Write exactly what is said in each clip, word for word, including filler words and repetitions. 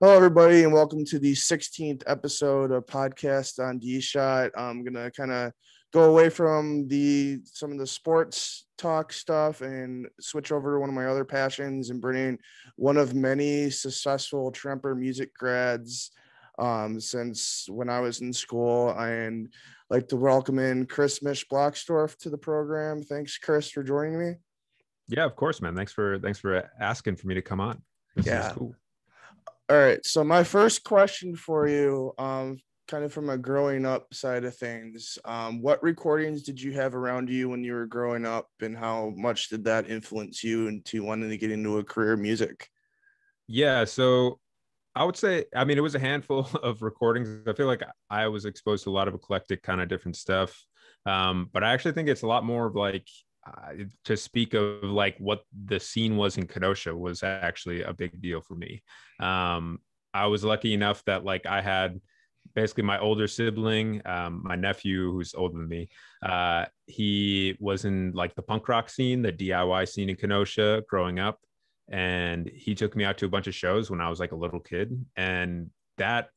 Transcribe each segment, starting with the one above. Hello, everybody, and welcome to the sixteenth episode of Podcast on D-Shot. I'm going to kind of go away from the some of the sports talk stuff and switch over to one of my other passions and bring in one of many successful Tremper music grads um, since when I was in school. And I'd like to welcome in Chris Misch-Bloxdorf to the program. Thanks, Chris, for joining me. Yeah, of course, man. Thanks for thanks for asking for me to come on. This yeah. is cool. All right. So my first question for you, um, kind of from a growing up side of things, um, what recordings did you have around you when you were growing up, and how much did that influence you into wanting to get into a career in music? Yeah. So I would say, I mean, it was a handful of recordings. I feel like I was exposed to a lot of eclectic kind of different stuff. Um, but I actually think it's a lot more of like, Uh, to speak of like what the scene was in Kenosha was actually a big deal for me. Um, I was lucky enough that like I had basically my older sibling, um, my nephew who's older than me. Uh, he was in like the punk rock scene, the D I Y scene in Kenosha growing up. And he took me out to a bunch of shows when I was like a little kid. And that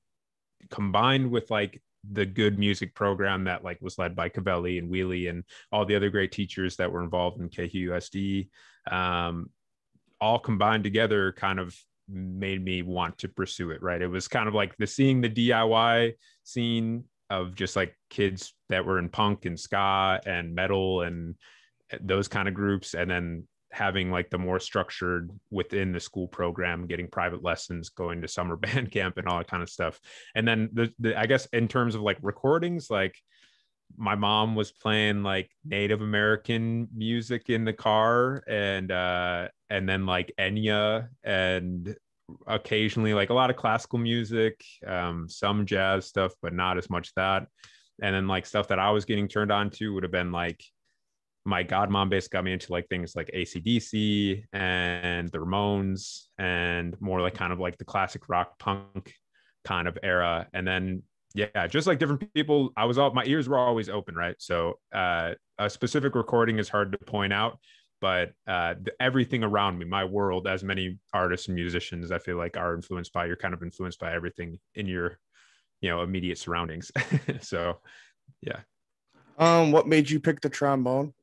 combined with like the good music program that like was led by Covelli and Wheelie and all the other great teachers that were involved in K Q U S D, um, all combined together kind of made me want to pursue it. Right. It was kind of like the seeing the D I Y scene of just like kids that were in punk and ska and metal and those kind of groups. And then having like the more structured within the school program, getting private lessons, going to summer band camp and all that kind of stuff. And then the, the I guess in terms of like recordings, like my mom was playing like Native American music in the car and uh and then like Enya and occasionally like a lot of classical music, um some jazz stuff, but not as much that. And then like stuff that I was getting turned on to would have been like my godmom basically got me into like things like A C D C and the Ramones and more like kind of like the classic rock punk kind of era. And then, yeah, just like different people, I was all, my ears were always open. Right. So uh, a specific recording is hard to point out, but uh, the, everything around me, my world, as many artists and musicians, I feel like are influenced by, you're kind of influenced by everything in your, you know, immediate surroundings. So, yeah. Um, what made you pick the trombone?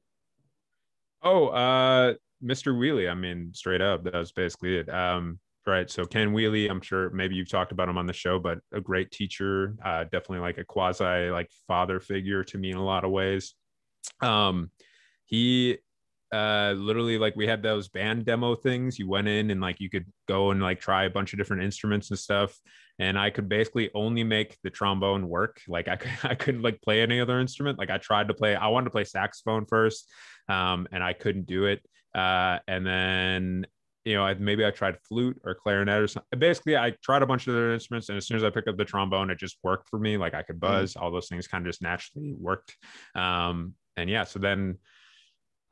Oh, uh, Mister Wheelie. I mean, straight up, that was basically it. Um, right. So Ken Wheelie, I'm sure maybe you've talked about him on the show, but a great teacher, uh, definitely like a quasi like father figure to me in a lot of ways. Um, he uh, literally like we had those band demo things. You went in and like you could go and like try a bunch of different instruments and stuff. And I could basically only make the trombone work. Like I, could, I couldn't like play any other instrument. Like I tried to play, I wanted to play saxophone first, um, and I couldn't do it. Uh, and then, you know, I, maybe I tried flute or clarinet or something. Basically, I tried a bunch of other instruments. And as soon as I picked up the trombone, it just worked for me. Like I could buzz, mm-hmm. all those things kind of just naturally worked. Um, and yeah, so then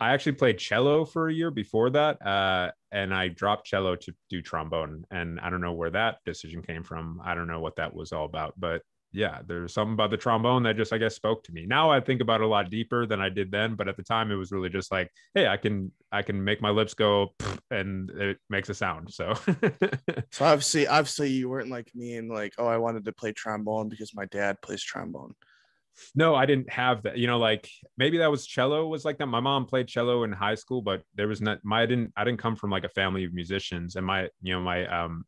I actually played cello for a year before that, uh, and I dropped cello to do trombone. And I don't know where that decision came from. I don't know what that was all about. But yeah, there's something about the trombone that just, I guess, spoke to me. Now I think about it a lot deeper than I did then. But at the time, it was really just like, hey, I can I can make my lips go and it makes a sound. So, so obviously, obviously, you weren't like me and like, oh, I wanted to play trombone because my dad plays trombone. No, I didn't have that. You know, like maybe that was cello was like that. My mom played cello in high school, but there was not my I didn't I didn't come from like a family of musicians. And my, you know, my um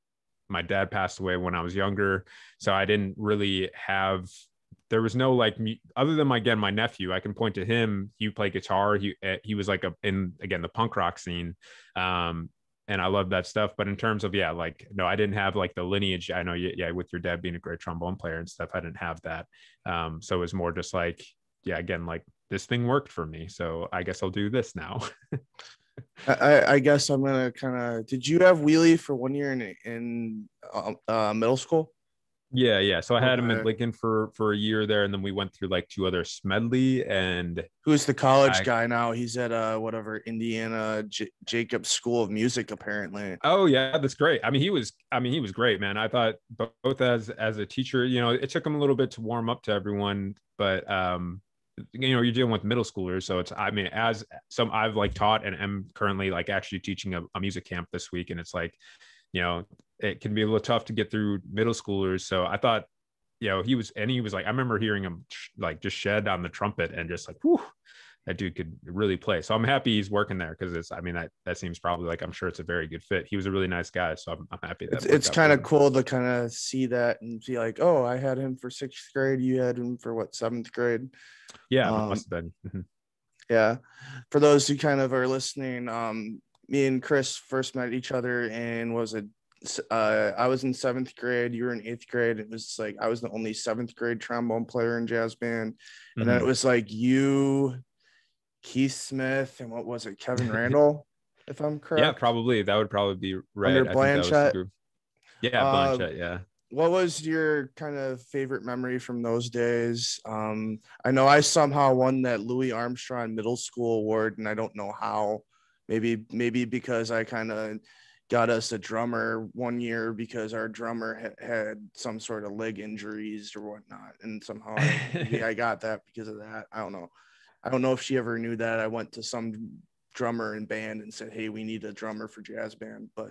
my dad passed away when I was younger. So I didn't really have there was no like other than my, again, my nephew, I can point to him. He played guitar. He he was like a in again, the punk rock scene. Um And I love that stuff. But in terms of, yeah, like, no, I didn't have like the lineage. I know, yeah, with your dad being a great trombone player and stuff, I didn't have that. Um, so it was more just like, yeah, again, like this thing worked for me. So I guess I'll do this now. I, I guess I'm going to kind of, did you have Wheelie for one year in, in uh, middle school? Yeah, yeah. So I had him at Lincoln for for a year there, and then we went through like two other Smedley and who's the college I, guy now? He's at uh whatever Indiana J- Jacobs School of Music apparently. Oh yeah, that's great. I mean, he was I mean he was great, man. I thought both as as a teacher, you know, it took him a little bit to warm up to everyone, but um, you know, you're dealing with middle schoolers, so it's I mean, as some I've like taught and am currently like actually teaching a, a music camp this week, and it's like, you know, it can be a little tough to get through middle schoolers. So I thought, you know, he was, and he was like, I remember hearing him like just shed on the trumpet and just like, whew, that dude could really play. So I'm happy he's working there, because it's, I mean, that, that seems probably like, I'm sure it's a very good fit. He was a really nice guy. So I'm, I'm happy. That it's it's kind of cool to kind of see that and be like, oh, I had him for sixth grade. You had him for what? Seventh grade. Yeah. Um, must have been. Yeah. For those who kind of are listening, um, me and Chris first met each other and was a, uh, I was in seventh grade. You were in eighth grade. It was like, I was the only seventh grade trombone player in jazz band. And mm-hmm. then it was like you, Keith Smith, and what was it, Kevin Randall, if I'm correct? Yeah, probably. That would probably be right. Under Blanchette. Yeah, uh, Blanchette, yeah. What was your kind of favorite memory from those days? Um, I know I somehow won that Louis Armstrong Middle School Award, and I don't know how. Maybe, maybe because I kind of got us a drummer one year because our drummer ha- had some sort of leg injuries or whatnot, and somehow maybe I got that because of that. I don't know. I don't know if she ever knew that I went to some drummer in band and said, hey, we need a drummer for jazz band. But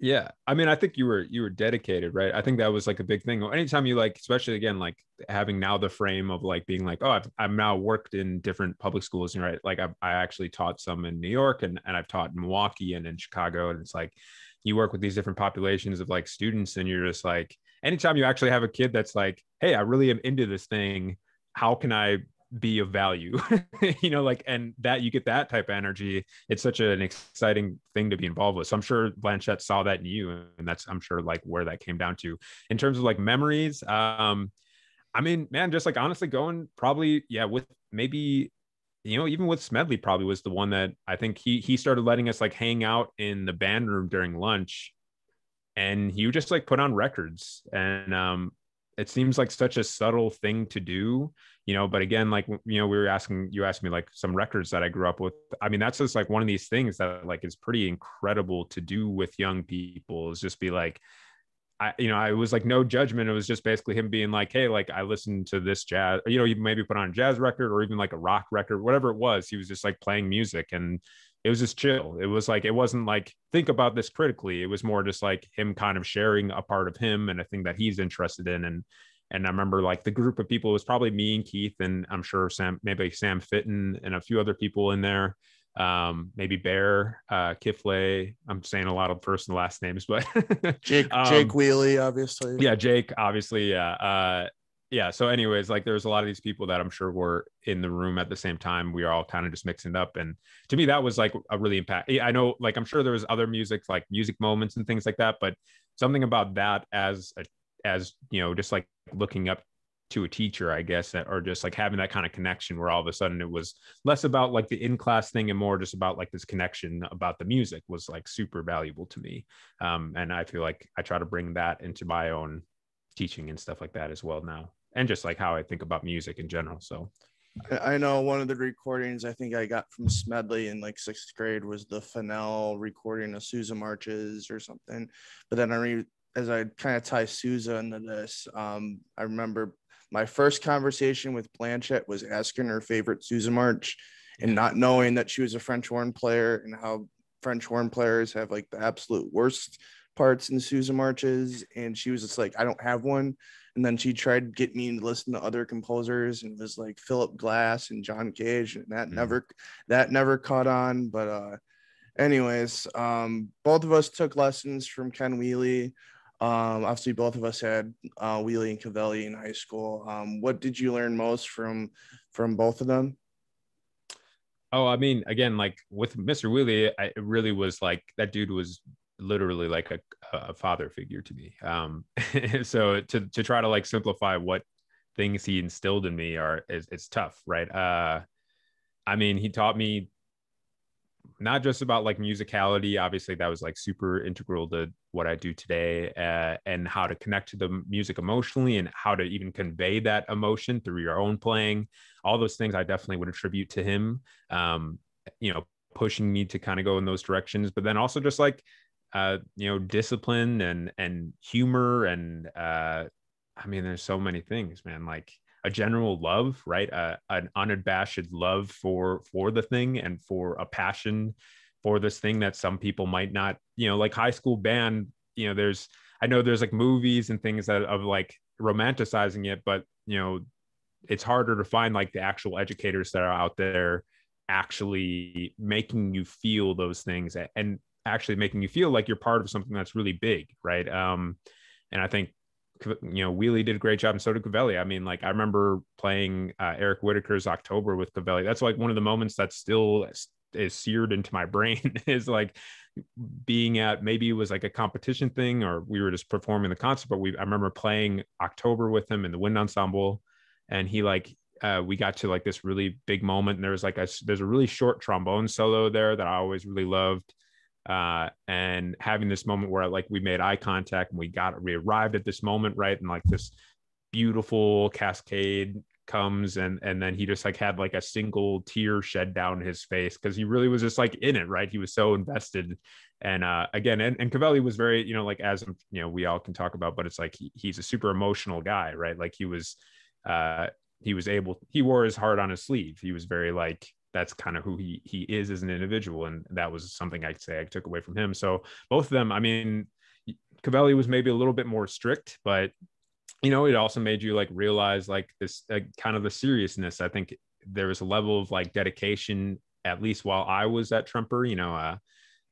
yeah, I mean, I think you were, you were dedicated, right? I think that was like a big thing. Anytime you like, especially again, like having now the frame of like being like, oh, I've, I've now worked in different public schools, right? Like I've, I actually taught some in New York, and, and I've taught in Milwaukee and in Chicago. And it's like, you work with these different populations of like students, and you're just like, anytime you actually have a kid that's like, hey, I really am into this thing. How can I be of value? You know, like, and that you get that type of energy. It's such an exciting thing to be involved with. So I'm sure Blanchette saw that in you, and that's, I'm sure, like where that came down to in terms of like memories. um I mean, man, just like honestly going probably, yeah, with maybe, you know, even with Smedley probably was the one that I think he he started letting us like hang out in the band room during lunch, and he would just like put on records. And um it seems like such a subtle thing to do, you know, but again, like, you know, we were asking, you asked me like some records that I grew up with. I mean, that's just like one of these things that like is pretty incredible to do with young people, is just be like, I, you know, I was like, no judgment. It was just basically him being like, hey, like I listened to this jazz, you know, you maybe put on a jazz record or even like a rock record, whatever it was. He was just like playing music, and it was just chill. It was like, it wasn't like, think about this critically. It was more just like him kind of sharing a part of him and a thing that he's interested in. And, and I remember like the group of people was probably me and Keith, and I'm sure Sam, maybe Sam Fitton and a few other people in there. Um, maybe Bear, uh, Kifle. I'm saying a lot of first and last names, but Jake, um, Jake Wheelie, obviously. Yeah. Jake, obviously. Yeah. Uh, yeah. So anyways, like there's a lot of these people that I'm sure were in the room at the same time. We are all kind of just mixing it up. And to me, that was like a really impact. I know, like, I'm sure there was other music, like music moments and things like that, but something about that as, a, as, you know, just like looking up to a teacher, I guess, or just like having that kind of connection where all of a sudden it was less about like the in-class thing and more just about like this connection about the music was like super valuable to me. Um, and I feel like I try to bring that into my own teaching and stuff like that as well now. And just like how I think about music in general. So I know one of the recordings I think I got from Smedley in like sixth grade was the Fennell recording of Sousa marches or something. But then I re- as I kind of tie Sousa into this, um, I remember my first conversation with Blanchette was asking her favorite Sousa march, and not knowing that she was a French horn player and how French horn players have like the absolute worst parts in Sousa marches. And she was just like, I don't have one. And then she tried to get me to listen to other composers, and it was like Philip Glass and John Cage, and that mm-hmm. never, that never caught on. But uh, anyways, um, both of us took lessons from Ken Wheelie. Um, obviously, both of us had uh, Wheelie and Covelli in high school. Um, what did you learn most from from both of them? Oh, I mean, again, like with Mister Wheelie, I, it really was like that dude was literally like a, a father figure to me. Um, so to to try to like simplify what things he instilled in me are is it's tough, right? Uh, I mean, he taught me not just about like musicality, obviously that was like super integral to what I do today, uh, and how to connect to the music emotionally and how to even convey that emotion through your own playing. All those things I definitely would attribute to him, um, you know, pushing me to kind of go in those directions, but then also just like, Uh, you know, discipline and and humor and uh, I mean, there's so many things, man. Like a general love, right? Uh, an unabashed love for for the thing and for a passion for this thing that some people might not, you know, like high school band you know, there's, I know there's like movies and things that of like romanticizing it, but you know, it's harder to find like the actual educators that are out there actually making you feel those things and actually making you feel like you're part of something that's really big. Right. Um, and I think, you know, Wheelie did a great job and so did Covelli. I mean, like I remember playing uh, Eric Whitaker's October with Covelli. That's like one of the moments that still is seared into my brain is like being at, maybe it was like a competition thing or we were just performing the concert, but we, I remember playing October with him in the wind ensemble and he like, uh, we got to like this really big moment and there was like a, there's a really short trombone solo there that I always really loved. Uh, and having this moment where like we made eye contact and we got, we arrived at this moment, right? And like this beautiful cascade comes and and then he just like had like a single tear shed down his face because he really was just like in it, right? He was so invested. And uh, again, and, and Covelli was very, you know, like as you know, we all can talk about, but it's like he, he's a super emotional guy, right? Like he was, uh, he was able, he wore his heart on his sleeve. He was very like, that's kind of who he he is as an individual. And that was something I'd say I took away from him. So both of them, I mean, Covelli was maybe a little bit more strict, but, you know, it also made you like realize like this uh, kind of the seriousness. I think there was a level of like dedication, at least while I was at Tremper, you know, uh,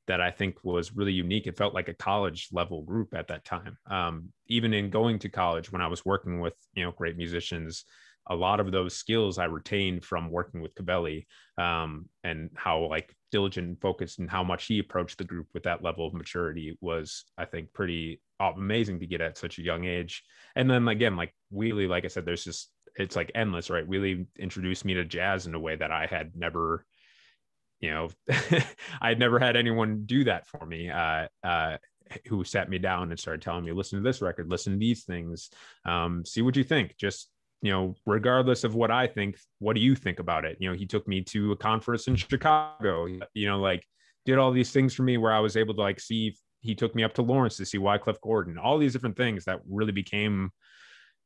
that I think was really unique. It felt like a college level group at that time. Um, even in going to college, when I was working with, you know, great musicians, a lot of those skills I retained from working with Covelli, um, and how like diligent and focused and how much he approached the group with that level of maturity was, I think, pretty amazing to get at such a young age. And then again, like Wheelie, like I said, there's just, it's like endless, right? Wheelie introduced me to jazz in a way that I had never, you know, I had never had anyone do that for me. Uh, uh, who sat me down and started telling me, listen to this record, listen to these things, um, see what you think. Just, you know, regardless of what I think, what do you think about it? You know, he took me to a conference in Chicago, you know, like did all these things for me where I was able to like see, he took me up to Lawrence to see Wycliffe Gordon, all these different things that really became,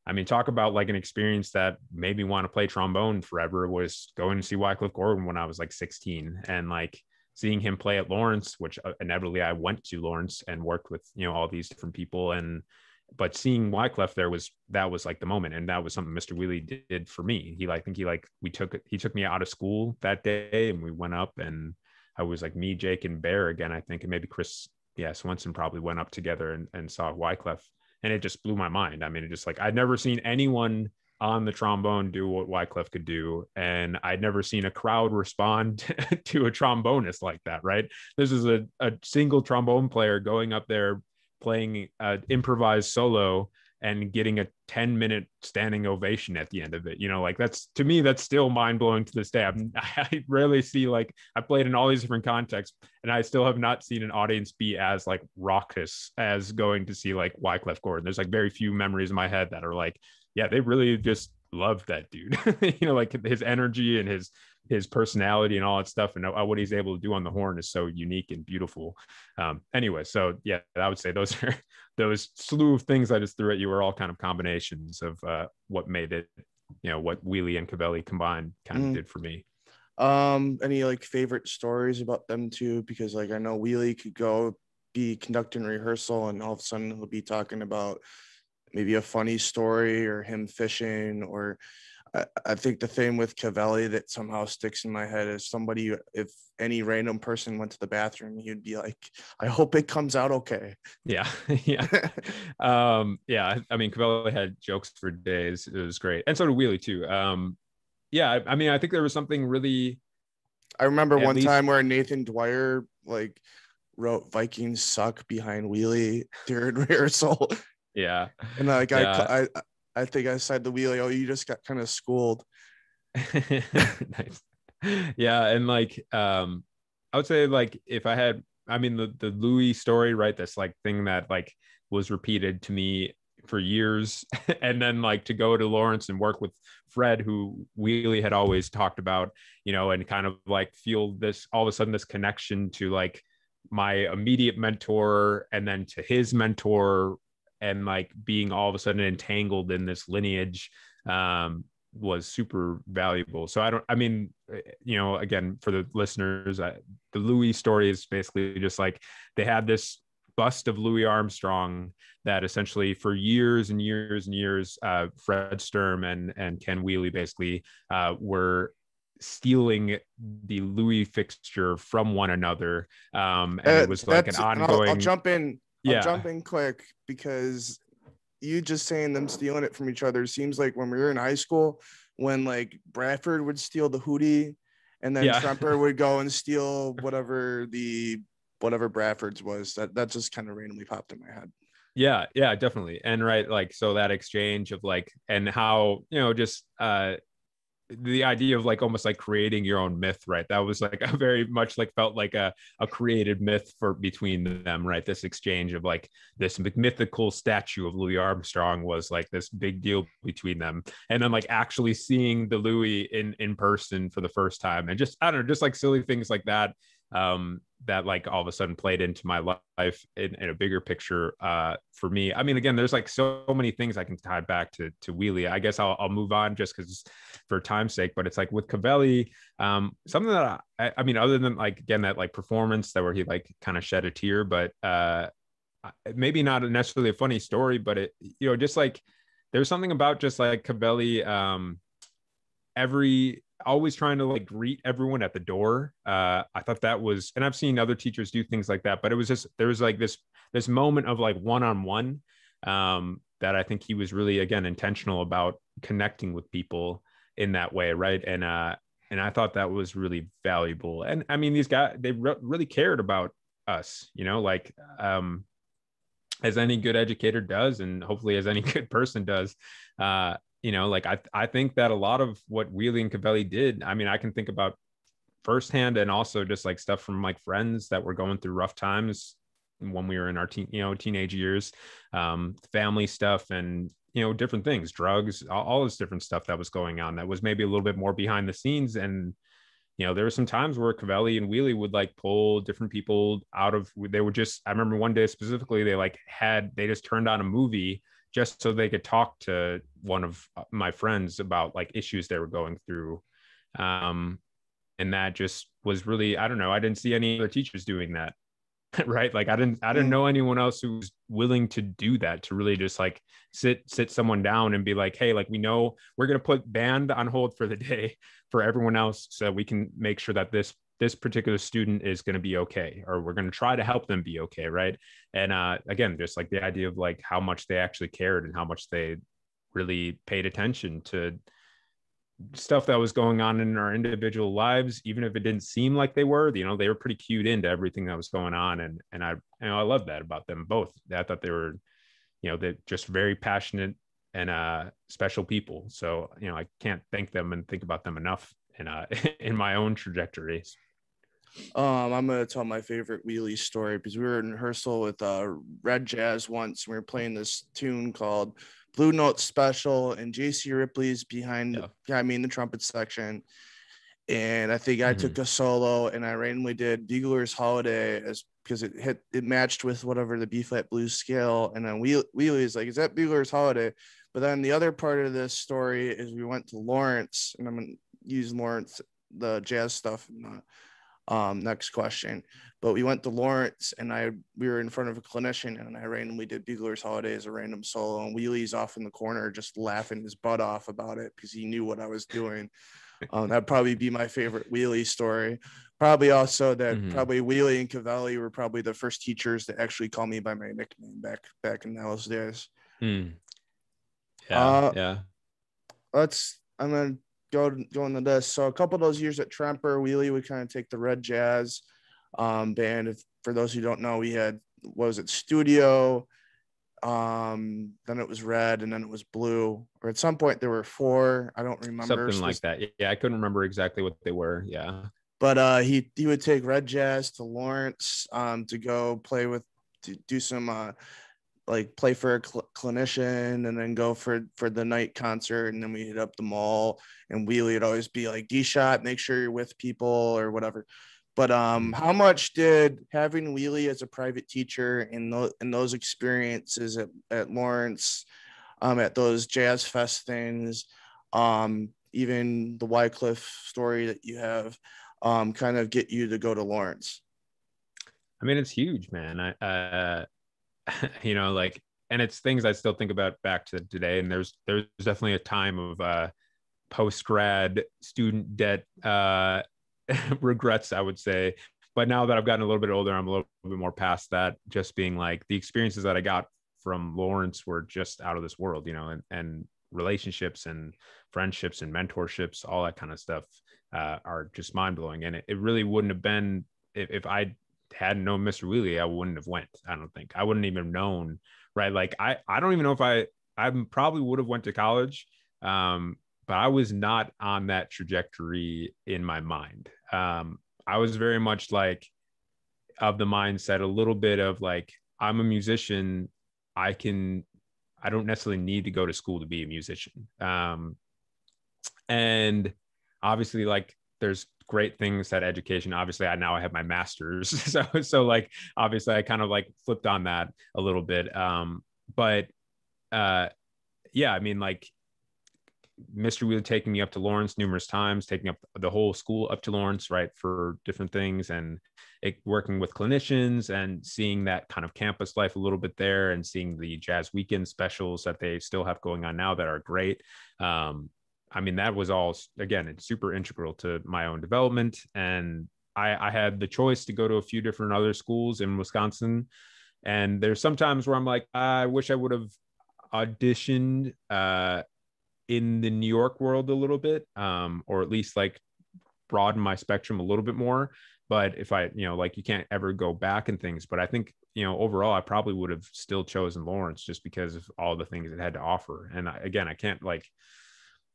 I mean, talk about like an experience that made me want to play trombone forever, was going to see Wycliffe Gordon when I was like sixteen and like seeing him play at Lawrence, which inevitably I went to Lawrence and worked with, you know, all these different people. And but seeing Wycliffe there was, that was like the moment. And that was something Mister Wheelie did for me. He like, I think he like, we took, he took me out of school that day and we went up and I was like me, Jake and Bear again, I think, and maybe Chris, yeah, Swenson probably went up together and, and saw Wycliffe. And it just blew my mind. I mean, it just like, I'd never seen anyone on the trombone do what Wycliffe could do. And I'd never seen a crowd respond to a trombonist like that, right? This is a, a single trombone player going up there playing an improvised solo and getting a ten minute standing ovation at the end of it. You know, like that's, to me, that's still mind blowing to this day. I've, I rarely see, like I played in all these different contexts and I still have not seen an audience be as like raucous as going to see like Wycliffe Gordon. There's like very few memories in my head that are like, yeah, they really just loved that dude, you know, like his energy and his, his personality and all that stuff, and what he's able to do on the horn is so unique and beautiful. Um, anyway, so yeah, I would say those are those slew of things I just threw at you are all kind of combinations of uh, what made it, you know, what Wheelie and Covelli combined kind of mm. did for me. Um, any like favorite stories about them too? Because like I know Wheelie could go be conducting rehearsal, and all of a sudden he'll be talking about maybe a funny story or him fishing or. I think the thing with Covelli that somehow sticks in my head is somebody, if any random person went to the bathroom, you'd be like, I hope it comes out okay. Yeah. Yeah. um, yeah. I mean, Covelli had jokes for days. It was great. And so did Wheelie too. Um, yeah. I, I mean, I think there was something really. I remember one least... time where Nathan Dwyer like wrote Vikings suck behind Wheelie during rehearsal. Yeah. And like, yeah. I, I, I think I said the Wheelie, oh, you just got kind of schooled. Nice. Yeah. And like, um, I would say like, if I had, I mean, the, the Louis story, right. That's like thing that like was repeated to me for years. And then like to go to Lawrence and work with Fred, who Wheelie had always talked about, you know, and kind of like feel this, all of a sudden this connection to like my immediate mentor and then to his mentor, and like being all of a sudden entangled in this lineage um, was super valuable. So I don't, I mean, you know, again, for the listeners, I, the Louis story is basically just like, they had this bust of Louis Armstrong that essentially for years and years and years, uh, Fred Sturm and, and Ken Wheelie basically uh, were stealing the Louis fixture from one another. Um, and uh, it was like an ongoing... I'll, I'll jump in. Yeah. I'll jump in quick, because you just saying them stealing it from each other seems like when we were in high school, when like Bradford would steal the hoodie, and then yeah. Tremper would go and steal whatever the whatever Bradford's was. That that just kind of randomly popped in my head. Yeah, yeah, definitely. And right, like, so that exchange of like, and how, you know, just uh the idea of like almost like creating your own myth, right? That was like a very much like felt like a a created myth for between them, right? This exchange of like this mythical statue of Louis Armstrong was like this big deal between them, and then like actually seeing the Louis in in person for the first time, and just I don't know, just like silly things like that, um that like all of a sudden played into my life in, in a bigger picture uh for me. I mean, again, there's like so many things I can tie back to to Wheelie. I guess I'll, I'll move on just because for time's sake, but it's like with Covelli, um something that I, I mean, other than like, again, that like performance that where he like kind of shed a tear, but uh maybe not necessarily a funny story, but it, you know, just like there's something about just like Covelli um every always trying to like greet everyone at the door. Uh, I thought that was, and I've seen other teachers do things like that, but it was just, there was like this, this moment of like one-on-one um, that I think he was really, again, intentional about connecting with people in that way. Right. And, uh, and I thought that was really valuable. And I mean, these guys, they re- really cared about us, you know, like um, as any good educator does, and hopefully as any good person does. Uh, You know, like I, I think that a lot of what Wheelie and Covelli did, I mean, I can think about firsthand, and also just like stuff from like friends that were going through rough times when we were in our teen, you know, teenage years, um, family stuff, and, you know, different things, drugs, all, all this different stuff that was going on that was maybe a little bit more behind the scenes. And, you know, there were some times where Covelli and Wheelie would like pull different people out of, they were just, I remember one day specifically, they like had, they just turned on a movie just so they could talk to one of my friends about like issues they were going through. Um, and that just was really, I don't know, I didn't see any other teachers doing that, right? Like I didn't, I didn't know anyone else who was willing to do that, to really just like sit, sit someone down and be like, hey, like, we know we're going to put band on hold for the day for everyone else, so we can make sure that this this particular student is going to be okay, or we're going to try to help them be okay. Right. And uh, again, just like the idea of like how much they actually cared and how much they really paid attention to stuff that was going on in our individual lives, even if it didn't seem like they were, you know, they were pretty cued into everything that was going on. And, and I, you know, I love that about them both. I thought they were, you know, they're just very passionate and uh, special people. So, you know, I can't thank them and think about them enough in, uh, in my own trajectories. Um, I'm going to tell my favorite Wheelie story, because we were in rehearsal with uh, Red Jazz once, and we were playing this tune called Blue Note Special, and J C Ripley's behind, yeah. yeah, I mean, the trumpet section. And I think I mm-hmm. took a solo, and I randomly did Bugler's Holiday, as because it hit, it matched with whatever the B flat blues scale. And then Wheelie, Wheelie's like, is that Bugler's Holiday? But then the other part of this story is we went to Lawrence, and I'm going to use Lawrence, the jazz stuff, in the um next question, but we went to Lawrence, and I we were in front of a clinician, and I randomly did Bugler's Holiday as a random solo, and Wheelie's off in the corner just laughing his butt off about it, because he knew what I was doing. Um, that'd probably be my favorite Wheelie story. Probably also that mm-hmm. probably Wheelie and Covelli were probably the first teachers to actually call me by my nickname back back in those days. Mm. Yeah, uh, yeah. Let's. I'm gonna. Go, go into this. So a couple of those years at Tremper, Wheelie would kind of take the Red Jazz um, band. If, for those who don't know, we had, what was it, Studio, um, then it was Red, and then it was Blue. Or at some point there were four. I don't remember. Something like that. Yeah, I couldn't remember exactly what they were. Yeah. But uh, he, he would take Red Jazz to Lawrence um, to go play with, to do some uh, like play for a cl- clinician, and then go for, for the night concert. And then we hit up the mall, and Wheelie would always be like, D shot, make sure you're with people or whatever. But um, how much did having Wheelie as a private teacher in those, in those experiences at, at Lawrence, um, at those Jazz Fest things, um, even the Wycliffe story that you have, um, kind of get you to go to Lawrence? I mean, it's huge, man. I, uh, you know, like, and it's things I still think about back to today. And there's, there's definitely a time of uh, post-grad student debt uh, regrets, I would say. But now that I've gotten a little bit older, I'm a little bit more past that, just being like, the experiences that I got from Lawrence were just out of this world, you know, and, and relationships and friendships and mentorships, all that kind of stuff uh, are just mind blowing. And it, it really wouldn't have been, if, if I hadn't known Mister Wheelie, I wouldn't have went, I don't think. I wouldn't even have known, right? Like, I, I don't even know if I, I probably would have went to college, um, but I was not on that trajectory in my mind. Um, I was very much like of the mindset a little bit of like, I'm a musician. I can, I don't necessarily need to go to school to be a musician. Um, and obviously like there's great things that education, obviously I, now I have my master's. So, so like, obviously I kind of like flipped on that a little bit. Um, but uh, yeah, I mean, like Mister Wheelie taking me up to Lawrence numerous times, taking up the whole school up to Lawrence, right, for different things, and it, working with clinicians and seeing that kind of campus life a little bit there, and seeing the Jazz Weekend specials that they still have going on now that are great. Um, I mean, that was all, again, it's super integral to my own development. And I, I had the choice to go to a few different other schools in Wisconsin. And there's sometimes where I'm like, I wish I would have auditioned, uh, in the New York world a little bit, um, or at least like broaden my spectrum a little bit more. But if I, you know, like you can't ever go back and things, but I think, you know, overall, I probably would have still chosen Lawrence just because of all the things it had to offer. And I, again, I can't like,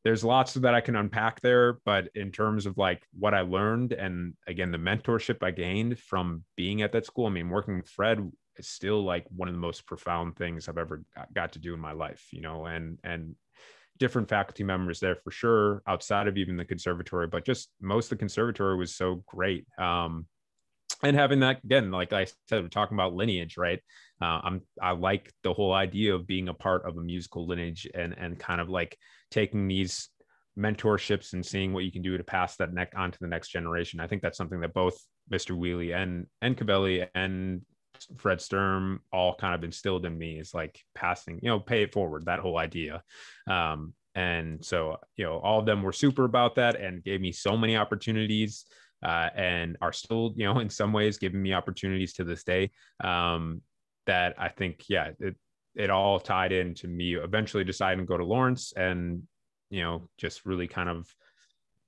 there's lots that I can unpack there, but in terms of like what I learned, and again, the mentorship I gained from being at that school, I mean, working with Fred is still like one of the most profound things I've ever got to do in my life, you know, and, and, different faculty members there for sure, outside of even the conservatory, but just most of the conservatory was so great. Um, and having that, again, like I said, we're talking about lineage, right? Uh, I'm, I like the whole idea of being a part of a musical lineage, and, and kind of like taking these mentorships and seeing what you can do to pass that neck on to the next generation. I think that's something that both Mister Wheelie and, and Covelli and Fred Sturm all kind of instilled in me, is like passing, you know, pay it forward, that whole idea. Um, and so, you know, all of them were super about that and gave me so many opportunities, uh, and are still, you know, in some ways giving me opportunities to this day, um, that I think, yeah, it, it all tied into me eventually deciding to go to Lawrence and, you know, just really kind of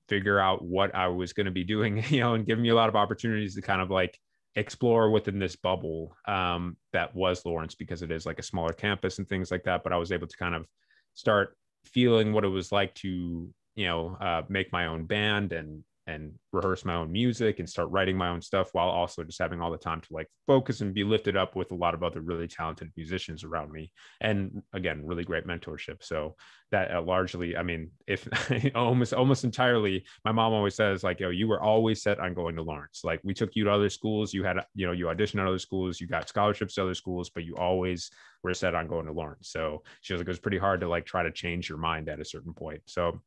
figure out what I was going to be doing, you know, and giving me a lot of opportunities to kind of like explore within this bubble um, that was Lawrence, because it is like a smaller campus and things like that. But I was able to kind of start feeling what it was like to, you know, uh, make my own band and, and rehearse my own music and start writing my own stuff, while also just having all the time to like focus and be lifted up with a lot of other really talented musicians around me. And again, really great mentorship. So that uh, largely, I mean, if almost, almost entirely, my mom always says like, yo, you were always set on going to Lawrence. Like we took you to other schools. You had, you know, you auditioned at other schools, you got scholarships to other schools, but you always were set on going to Lawrence. So she was like, it was pretty hard to like try to change your mind at a certain point. So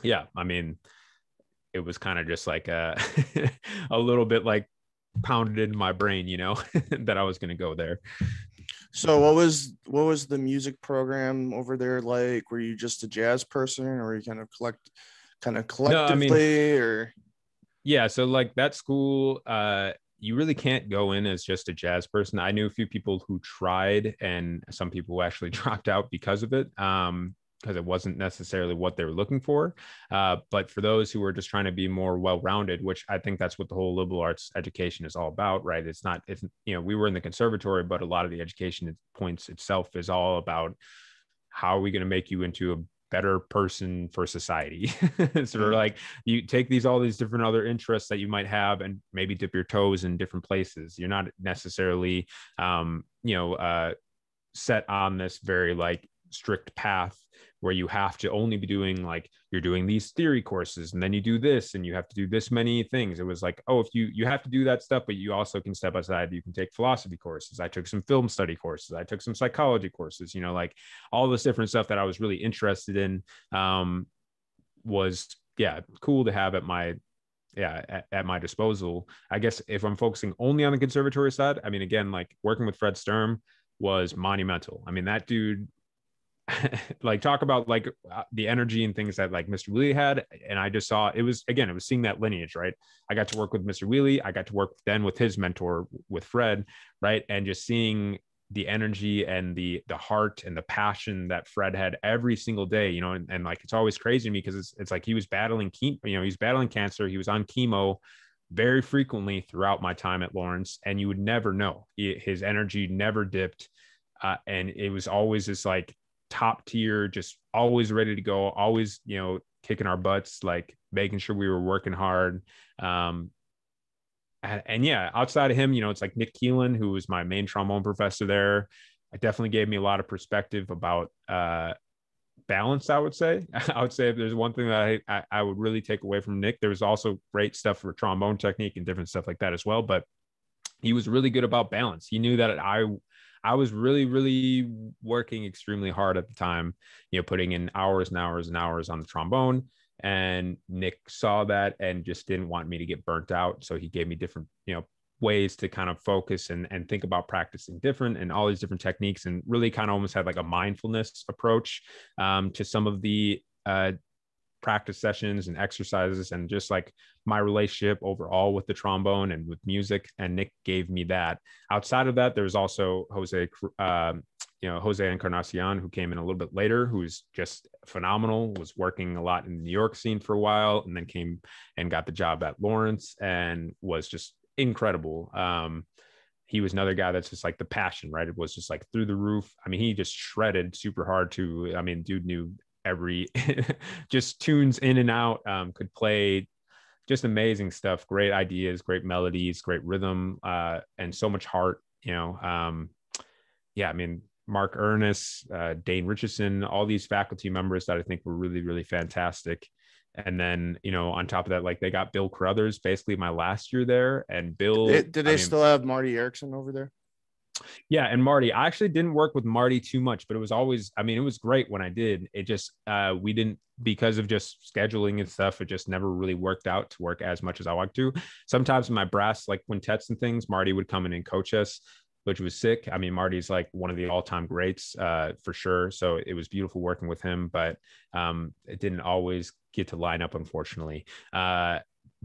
yeah, I mean, it was kind of just like a, a little bit like pounded in my brain, you know, that I was going to go there. So what was, what was the music program over there like? Were you just a jazz person, or were you kind of collect kind of collectively? No, I mean, or? Yeah. So like that school, uh, you really can't go in as just a jazz person. I knew a few people who tried, and some people actually dropped out because of it. Um, because it wasn't necessarily what they were looking for. Uh, but for those who are just trying to be more well-rounded, which I think that's what the whole liberal arts education is all about, right? It's not, it's, you know, we were in the conservatory, but a lot of the education points itself is all about how are we going to make you into a better person for society. Sort of like you take these, all these different other interests that you might have, and maybe dip your toes in different places. You're not necessarily, um, you know, uh, set on this very like strict path where you have to only be doing like, you're doing these theory courses and then you do this and you have to do this many things. It was like, oh, if you, you have to do that stuff, but you also can step aside. You can take philosophy courses. I took some film study courses. I took some psychology courses, you know, like all this different stuff that I was really interested in, um, was, yeah, cool to have at my yeah, at, at my disposal. I guess if I'm focusing only on the conservatory side, I mean, again, like working with Fred Sturm was monumental. I mean, that dude, like talk about like the energy and things that like Mister Wheelie had. And I just saw, it was, again, it was seeing that lineage, right? I got to work with Mister Wheelie. I got to work then with his mentor, with Fred, right? And just seeing the energy and the the heart and the passion that Fred had every single day, you know, and, and like, it's always crazy to me because it's, it's like he was battling, ke- you know, he's battling cancer. He was on chemo very frequently throughout my time at Lawrence, and you would never know. He, his energy never dipped. Uh, and it was always this like top tier, just always ready to go, always, you know, kicking our butts, like making sure we were working hard. Um, And, and yeah, outside of him, you know, it's like Nick Keelan, who was my main trombone professor there. It definitely gave me a lot of perspective about uh, balance, I would say. I would say if there's one thing that I, I, I would really take away from Nick, there was also great stuff for trombone technique and different stuff like that as well. But he was really good about balance. He knew that I, I was really, really working extremely hard at the time, you know, putting in hours and hours and hours on the trombone. And Nick saw that and just didn't want me to get burnt out. So he gave me different, you know, ways to kind of focus and, and think about practicing different and all these different techniques, and really kind of almost had like a mindfulness approach um, to some of the uh, practice sessions and exercises, and just like my relationship overall with the trombone and with music. And Nick gave me that. Outside of that, there was also Jose, um, you know, Jose Encarnacion, who came in a little bit later, who's just phenomenal, was working a lot in the New York scene for a while, and then came and got the job at Lawrence and was just incredible. Um, he was another guy that's just like the passion, right? It was just like through the roof. I mean, he just shredded super hard too. I mean, dude knew every, just tunes in and out, um, could play just amazing stuff, great ideas, great melodies, great rhythm, uh, and so much heart, you know? Um, yeah, I mean, Mark Ernest, uh, Dane Richardson, all these faculty members that I think were really, really fantastic. And then, you know, on top of that, like they got Bill Carruthers basically my last year there. And Bill, did they, did they still mean, have Marty Erickson over there? Yeah. And Marty, I actually didn't work with Marty too much, but it was always, I mean, it was great when I did. It just, uh, we didn't, because of just scheduling and stuff, it just never really worked out to work as much as I wanted to. Sometimes in my brass, like quintets and things, Marty would come in and coach us, which was sick. I mean, Marty's like one of the all-time greats uh, for sure. So it was beautiful working with him, but um, it didn't always get to line up, unfortunately. Uh,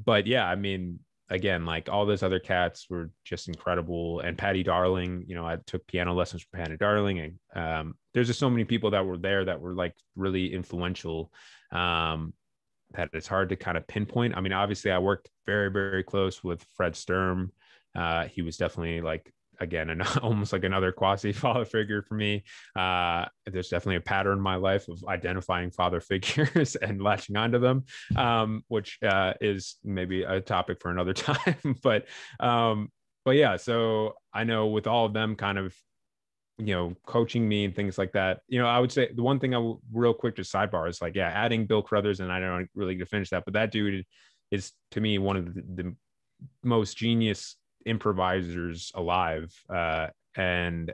but yeah, I mean, again, like all those other cats were just incredible. And Patty Darling, you know, I took piano lessons from Patty Darling. And um, there's just so many people that were there that were like really influential um, that it's hard to kind of pinpoint. I mean, obviously I worked very, very close with Fred Sturm. Uh, he was definitely like, again, and almost like another quasi father figure for me. Uh, there's definitely a pattern in my life of identifying father figures and latching onto them, um, which uh, is maybe a topic for another time. but, um, but yeah, so I know with all of them kind of, you know, coaching me and things like that, you know, I would say the one thing I will real quick just sidebar is like, yeah, adding Bill Carruthers, and I don't really get to finish that, but that dude is to me one of the, the most genius improvisers alive, uh and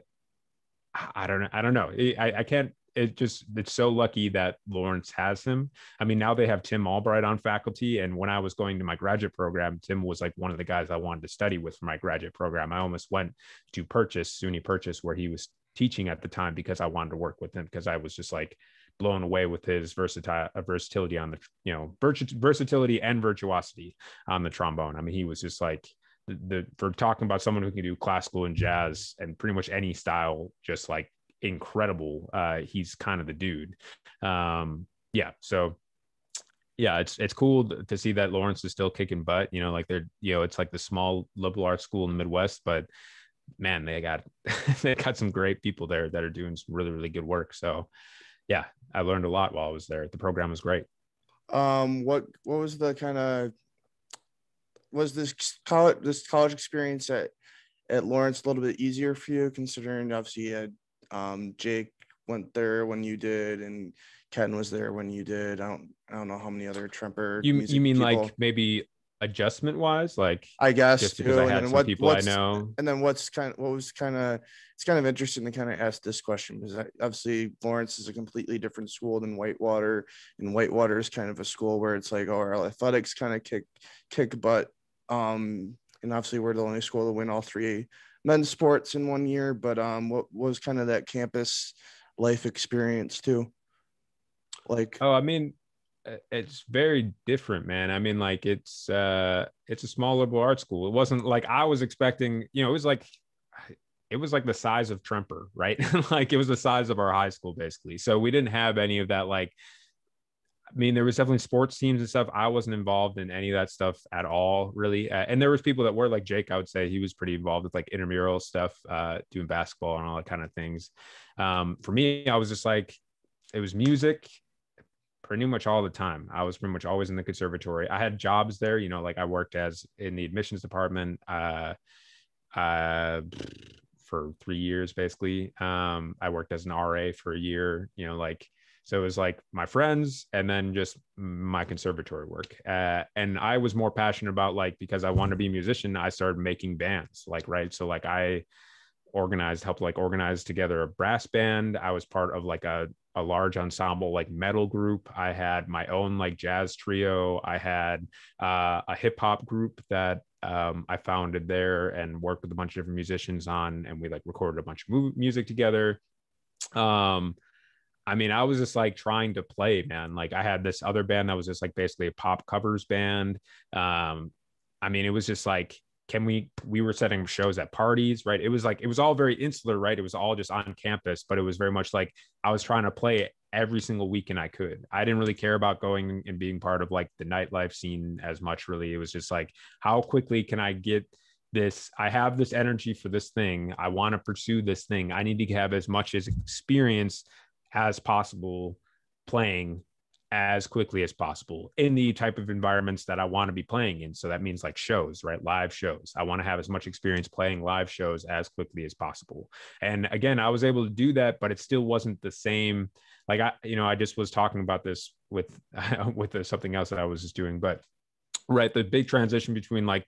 I don't know I don't know I, I can't it just it's so lucky that Lawrence has him. I mean, now they have Tim Albright on faculty, and when I was going to my graduate program, Tim was like one of the guys I wanted to study with for my graduate program. I almost went to Purchase, SUNY Purchase, where he was teaching at the time, because I wanted to work with him, because I was just like blown away with his versatile versatility on the, you know, virt- versatility and virtuosity on the trombone. I mean, he was just like the, for talking about someone who can do classical and jazz and pretty much any style, just like incredible. Uh, he's kind of the dude. Um, yeah. So yeah, it's, it's cool to see that Lawrence is still kicking butt, you know, like they're, you know, it's like the small liberal arts school in the Midwest, but man, they got, they got some great people there that are doing some really, really good work. So yeah, I learned a lot while I was there. The program was great. Um, what, what was the kind of, was this college this college experience at at Lawrence a little bit easier for you, considering obviously you had um Jake went there when you did, and Ken was there when you did? I don't I don't know how many other Tremper you you mean people. Like maybe adjustment wise, like I guess just because too, I had some what, people I know. And then what's kind of what was kind of it's kind of interesting to kind of ask this question, because I, obviously Lawrence is a completely different school than Whitewater, and Whitewater is kind of a school where it's like, oh, our athletics kind of kick kick butt, um and obviously we're the only school to win all three men's sports in one year. But um what was kind of that campus life experience too? Like, oh, I mean, it's very different, man. I mean, like, it's uh it's a small liberal arts school. It wasn't like I was expecting, you know, it was like it was like the size of Tremper, right? Like, it was the size of our high school basically. So we didn't have any of that. Like, I mean, there was definitely sports teams and stuff. I wasn't involved in any of that stuff at all, really. Uh, and there was people that were, like Jake, I would say he was pretty involved with like intramural stuff, uh, doing basketball and all that kind of things. Um, for me, I was just like, it was music pretty much all the time. I was pretty much always in the conservatory. I had jobs there, you know, like I worked as in the admissions department, uh, uh, for three years, basically. Um, I worked as an R A for a year, you know, like, so it was like my friends and then just my conservatory work. Uh, and I was more passionate about, like, because I wanted to be a musician, I started making bands, like, right. So like I organized, helped like organize together a brass band. I was part of like a, a large ensemble, like metal group. I had my own like jazz trio. I had uh, a hip hop group that um, I founded there and worked with a bunch of different musicians on. And we like recorded a bunch of mu- music together. Um, I mean, I was just like trying to play, man. Like I had this other band that was just like basically a pop covers band. Um, I mean, it was just like, can we, we were setting shows at parties, right? It was like, it was all very insular, right? It was all just on campus, but it was very much like I was trying to play every single weekend I could. I didn't really care about going and being part of like the nightlife scene as much, really. It was just like, how quickly can I get this? I have this energy for this thing. I want to pursue this thing. I need to have as much as experience as possible playing as quickly as possible in the type of environments that I want to be playing in. So that means like shows, right? Live shows. I want to have as much experience playing live shows as quickly as possible. And again, I was able to do that, but it still wasn't the same. Like I, you know, I just was talking about this with, with the, something else that I was just doing, but right. The big transition between like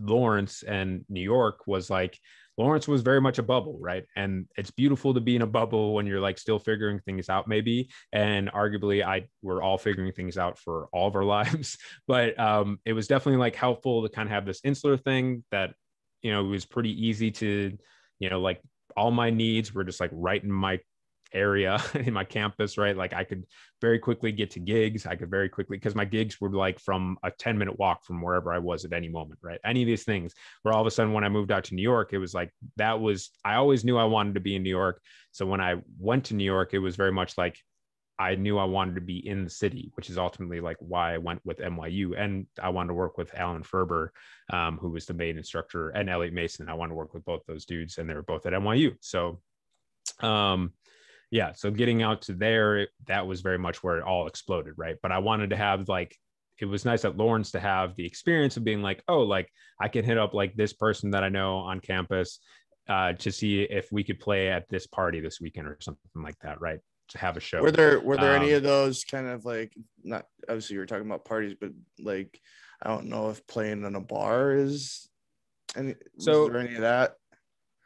Lawrence and New York was like, Lawrence was very much a bubble, right? And it's beautiful to be in a bubble when you're like still figuring things out, maybe. And arguably, I we're all figuring things out for all of our lives. But um, it was definitely like helpful to kind of have this insular thing that, you know, it was pretty easy to, you know, like all my needs were just like right in my area, in my campus, right? Like I could very quickly get to gigs. I could very quickly, because my gigs were like from a ten minute walk from wherever I was at any moment, right? Any of these things where all of a sudden when I moved out to New York, it was like, that was, I always knew I wanted to be in New York. So when I went to New York, it was very much like, I knew I wanted to be in the city, which is ultimately like why I went with N Y U. And I wanted to work with Alan Ferber, um, who was the main instructor, and Elliot Mason. I wanted to work with both those dudes, and they were both at N Y U. So, um, yeah. So getting out to there, that was very much where it all exploded. Right. But I wanted to have like, it was nice at Lawrence to have the experience of being like, oh, like I can hit up like this person that I know on campus uh, to see if we could play at this party this weekend or something like that. Right. To have a show. Were there, were there um, any of those kind of like, not obviously you were talking about parties, but like, I don't know if playing in a bar is any, so was there any of that?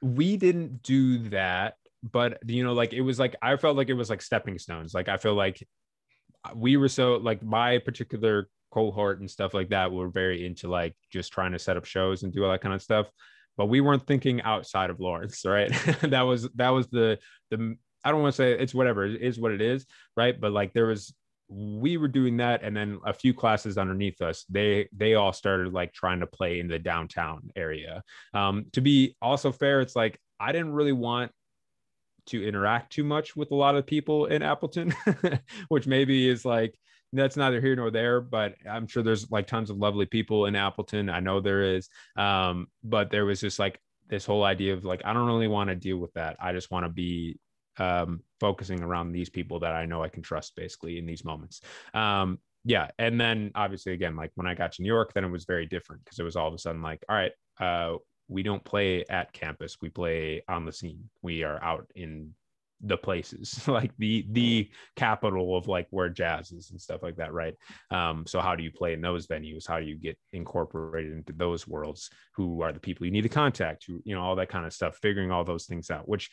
We didn't do that. But, you know, like, it was like, I felt like it was like stepping stones. Like, I feel like we were so like my particular cohort and stuff like that were very into like just trying to set up shows and do all that kind of stuff. But we weren't thinking outside of Lawrence. Right. that was that was the the I don't want to say it's whatever it is, what it is. Right. But like there was we were doing that. And then a few classes underneath us, they, they all started like trying to play in the downtown area. Um, to be also fair, it's like I didn't really want to interact too much with a lot of people in Appleton, which maybe is like, that's neither here nor there, but I'm sure there's like tons of lovely people in Appleton. I know there is. Um, but there was just like this whole idea of like, I don't really want to deal with that. I just want to be um, focusing around these people that I know I can trust basically in these moments. Um, yeah. And then obviously again, like when I got to New York, then it was very different because it was all of a sudden like, all right, uh, we don't play at campus. We play on the scene. We are out in the places, like the the capital of like where jazz is and stuff like that, right? Um, so how do you play in those venues? How do you get incorporated into those worlds? Who are the people you need to contact? Who, you know, all that kind of stuff, figuring all those things out, which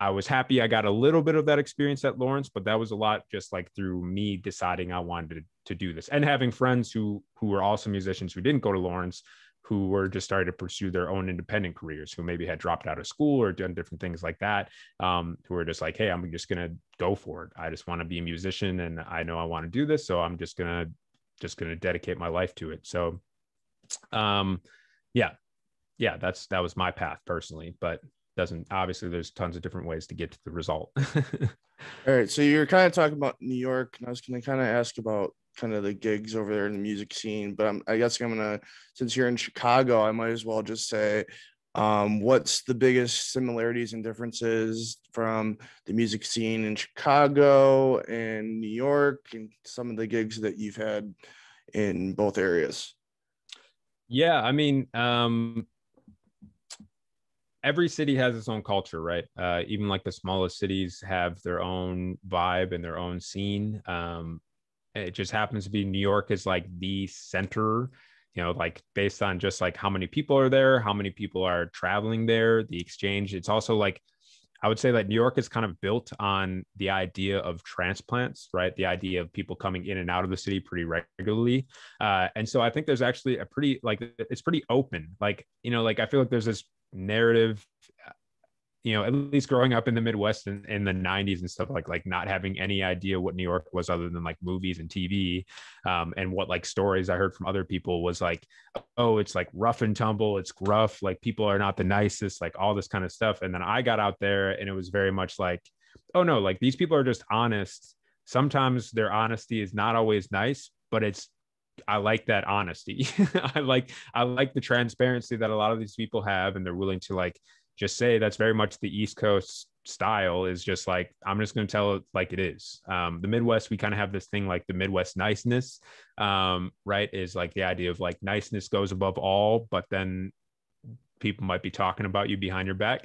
I was happy I got a little bit of that experience at Lawrence, but that was a lot just like through me deciding I wanted to, to do this and having friends who who were also musicians who didn't go to Lawrence, who were just starting to pursue their own independent careers, who maybe had dropped out of school or done different things like that, um, who were just like, hey, I'm just going to go for it. I just want to be a musician and I know I want to do this. So I'm just going to, just going to dedicate my life to it. So um, yeah, yeah, that's, that was my path personally, but doesn't, obviously there's tons of different ways to get to the result. All right. So you're kind of talking about New York, and I was going to kind of ask about kind of the gigs over there in the music scene, but I'm, I guess I'm gonna, since you're in Chicago, I might as well just say, um, what's the biggest similarities and differences from the music scene in Chicago and New York and some of the gigs that you've had in both areas? Yeah, I mean, um, every city has its own culture, right? Uh, even like the smallest cities have their own vibe and their own scene. Um, It just happens to be New York is like the center, you know, like based on just like how many people are there, how many people are traveling there, the exchange. It's also like, I would say that New York is kind of built on the idea of transplants, right? The idea of people coming in and out of the city pretty regularly. Uh, and so I think there's actually a pretty, like, it's pretty open. Like, you know, like I feel like there's this narrative, you know, at least growing up in the Midwest in, in the nineties and stuff, like, like not having any idea what New York was other than like movies and T V, um, and what like stories I heard from other people was like, oh, it's like rough and tumble, it's gruff, like people are not the nicest, like all this kind of stuff. And then I got out there and it was very much like, oh no, like these people are just honest. Sometimes their honesty is not always nice, but it's, I like that honesty. I like, I like the transparency that a lot of these people have, and they're willing to like, just say that's very much the East Coast style, is just like, I'm just going to tell it like it is. Um, the Midwest, we kind of have this thing like the Midwest niceness, um, right? Is like the idea of like niceness goes above all, but then people might be talking about you behind your back.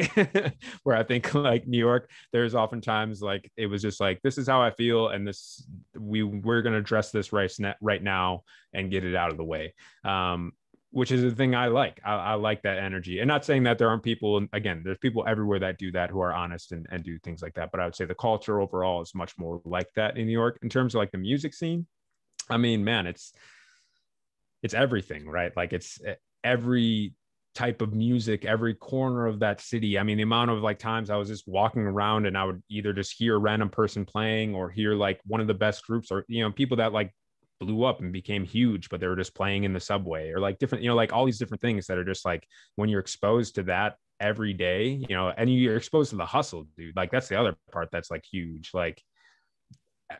Where I think like New York, there's oftentimes like, it was just like, this is how I feel. And this, we, we're going to address this right, right now and get it out of the way. Um, which is the thing I like. I, I like that energy, and not saying that there aren't people. And again, there's people everywhere that do that, who are honest and, and do things like that. But I would say the culture overall is much more like that in New York. In terms of like the music scene, I mean, man, it's, it's everything, right? Like it's every type of music, every corner of that city. I mean, the amount of like times I was just walking around and I would either just hear a random person playing or hear like one of the best groups, or, you know, people that like blew up and became huge, but they were just playing in the subway, or like different, you know, like all these different things that are just like, when you're exposed to that every day, you know, and you're exposed to the hustle, dude, like that's the other part that's like huge. Like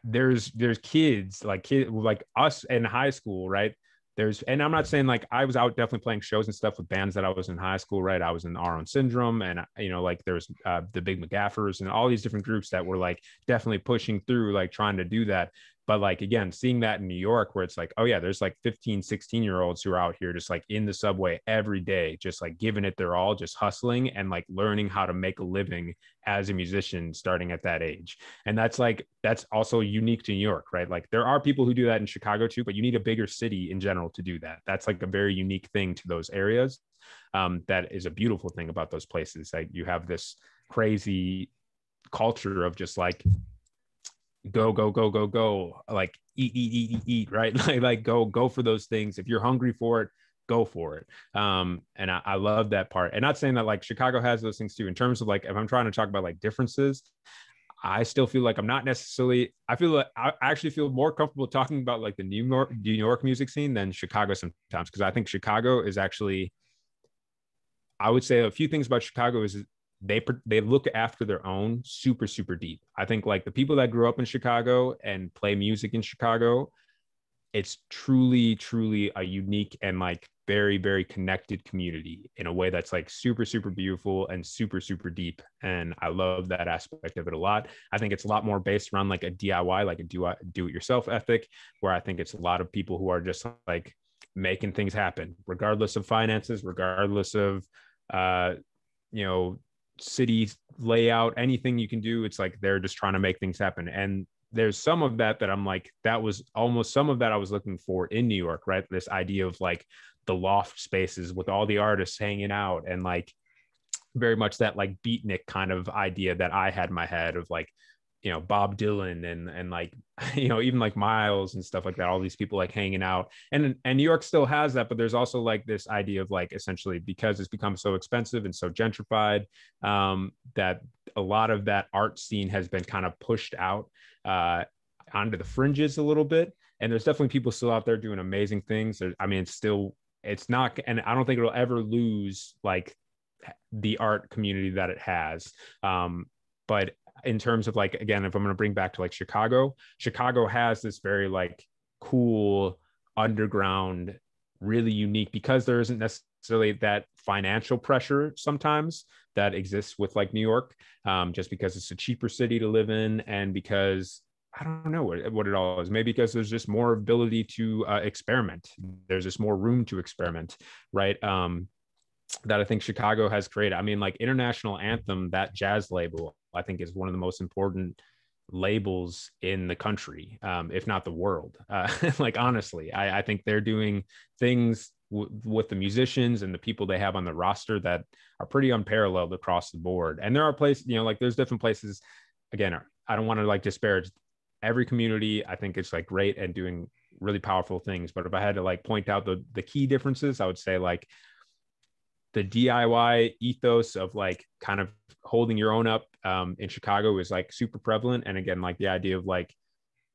there's, there's kids like kid, like us in high school, right? There's, and I'm not saying like I was out definitely playing shows and stuff with bands that I was in high school, right? I was in Our Own Syndrome, and, you know, like there's uh, the Big McGaffers and all these different groups that were like definitely pushing through, like trying to do that. But like, again, seeing that in New York, where it's like, oh yeah, there's like fifteen, sixteen year olds who are out here just like in the subway every day, just like giving it their all, just hustling and like learning how to make a living as a musician starting at that age. And that's like, that's also unique to New York, right? Like there are people who do that in Chicago too, but you need a bigger city in general to do that. That's like a very unique thing to those areas. Um, that is a beautiful thing about those places. Like you have this crazy culture of just like, go, go, go, go, go, like eat, eat, eat, eat, eat, right? Like, like go, go for those things. If you're hungry for it, go for it. Um, and I, I love that part. And not saying that like Chicago has those things too, in terms of like, if I'm trying to talk about like differences, I still feel like I'm not necessarily, I feel like I actually feel more comfortable talking about like the New York, New York music scene than Chicago sometimes. Cause I think Chicago is actually, I would say a few things about Chicago is they they look after their own super, super deep. I think like the people that grew up in Chicago and play music in Chicago, it's truly, truly a unique and like very, very connected community in a way that's like super, super beautiful and super, super deep. And I love that aspect of it a lot. I think it's a lot more based around like a D I Y, like a do, do it yourself ethic, where I think it's a lot of people who are just like making things happen, regardless of finances, regardless of, uh, you know, city layout, anything you can do. It's like they're just trying to make things happen. And there's some of that that I'm like, that was almost some of that I was looking for in New York, right? This idea of like the loft spaces with all the artists hanging out and like very much that like beatnik kind of idea that I had in my head of like, you know, Bob Dylan and, and like, you know, even like Miles and stuff like that, all these people like hanging out. And, and New York still has that, but there's also like this idea of like, essentially because it's become so expensive and so gentrified, um, that a lot of that art scene has been kind of pushed out uh, onto the fringes a little bit. And there's definitely people still out there doing amazing things. There, I mean, it's still, it's not, and I don't think it'll ever lose like the art community that it has. Um, but in terms of like, again, if I'm going to bring back to like Chicago, Chicago has this very like cool underground, really unique, because there isn't necessarily that financial pressure sometimes that exists with like New York, um, just because it's a cheaper city to live in. And because I don't know what, what it all is, maybe because there's just more ability to uh, experiment. There's just more room to experiment. Right. Um, that I think Chicago has created. I mean, like International Anthem, that jazz label, I think is one of the most important labels in the country, um, if not the world. Uh, like, honestly, I, I think they're doing things w- with the musicians and the people they have on the roster that are pretty unparalleled across the board. And there are places, you know, like there's different places. Again, I don't want to like disparage every community. I think it's like great and doing really powerful things. But if I had to like point out the the key differences, I would say like the D I Y ethos of like kind of holding your own up um, in Chicago is like super prevalent. And again, like the idea of like,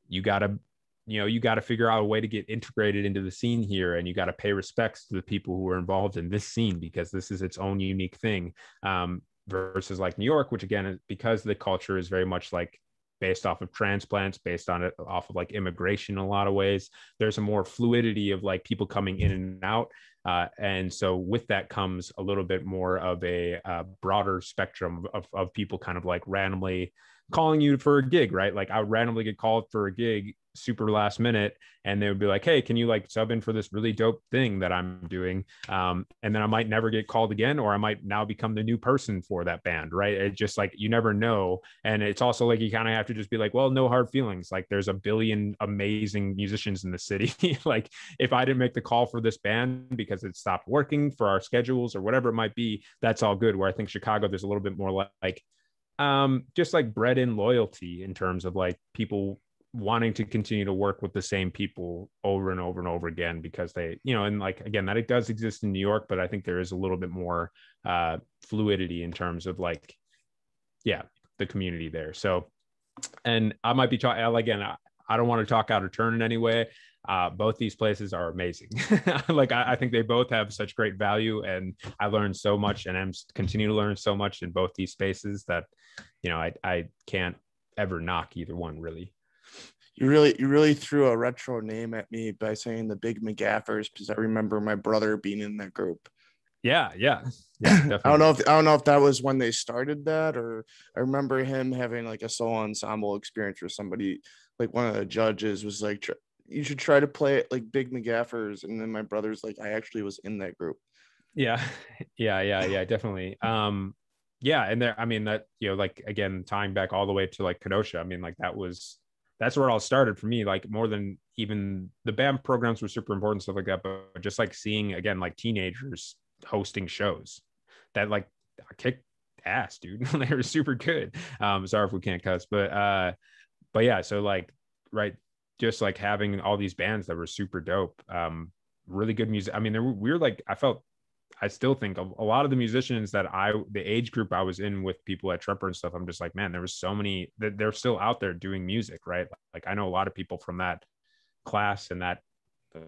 you gotta, you know, you gotta figure out a way to get integrated into the scene here. And you gotta pay respects to the people who are involved in this scene, because this is its own unique thing, um, versus like New York, which again, is because the culture is very much like based off of transplants, based on it off of like immigration, in a lot of ways, there's a more fluidity of like people coming in and out. Uh, and so with that comes a little bit more of a uh, broader spectrum of, of people kind of like randomly calling you for a gig, right? Like I would randomly get called for a gig super last minute, and they would be like, hey, can you like sub in for this really dope thing that I'm doing? Um, and then I might never get called again, or I might now become the new person for that band, right? It's just like, you never know. And it's also like, you kind of have to just be like, well, no hard feelings. Like there's a billion amazing musicians in the city. Like if I didn't make the call for this band because it stopped working for our schedules or whatever it might be, that's all good. Where I think Chicago, there's a little bit more like, um, just like bred in loyalty in terms of like people wanting to continue to work with the same people over and over and over again, because they, you know, and like, again, that it does exist in New York, but I think there is a little bit more uh, fluidity in terms of like, yeah, the community there. So, and I might be talking, again, I, I don't want to talk out of turn in any way. Uh, both these places are amazing. Like, I, I think they both have such great value, and I learned so much and I'm continue to learn so much in both these spaces that, you know, I, I can't ever knock either one really. You really, you really threw a retro name at me by saying the Big McGaffers, because I remember my brother being in that group. Yeah, yeah, yeah. I don't know if I don't know if that was when they started that, or I remember him having like a solo ensemble experience where somebody, like one of the judges, was like, "You should try to play it like Big McGaffers," and then my brother's like, "I actually was in that group." Yeah, yeah, yeah, yeah, definitely. Um, yeah, and there, I mean that, you know, like again, tying back all the way to like Kenosha, I mean, like that was. That's where it all started for me, like more than even the band programs were super important, stuff like that, but just like seeing, again, like teenagers hosting shows that like kicked ass, dude. They were super good. Um, sorry if we can't cuss, but, uh, but yeah, so like, right. Just like having all these bands that were super dope, um, really good music. I mean, there were, we were like, I felt, I still think a, a lot of the musicians that I, the age group I was in with people at Tremper and stuff, I'm just like, man, there was so many that they're still out there doing music, right? Like, like I know a lot of people from that class and that,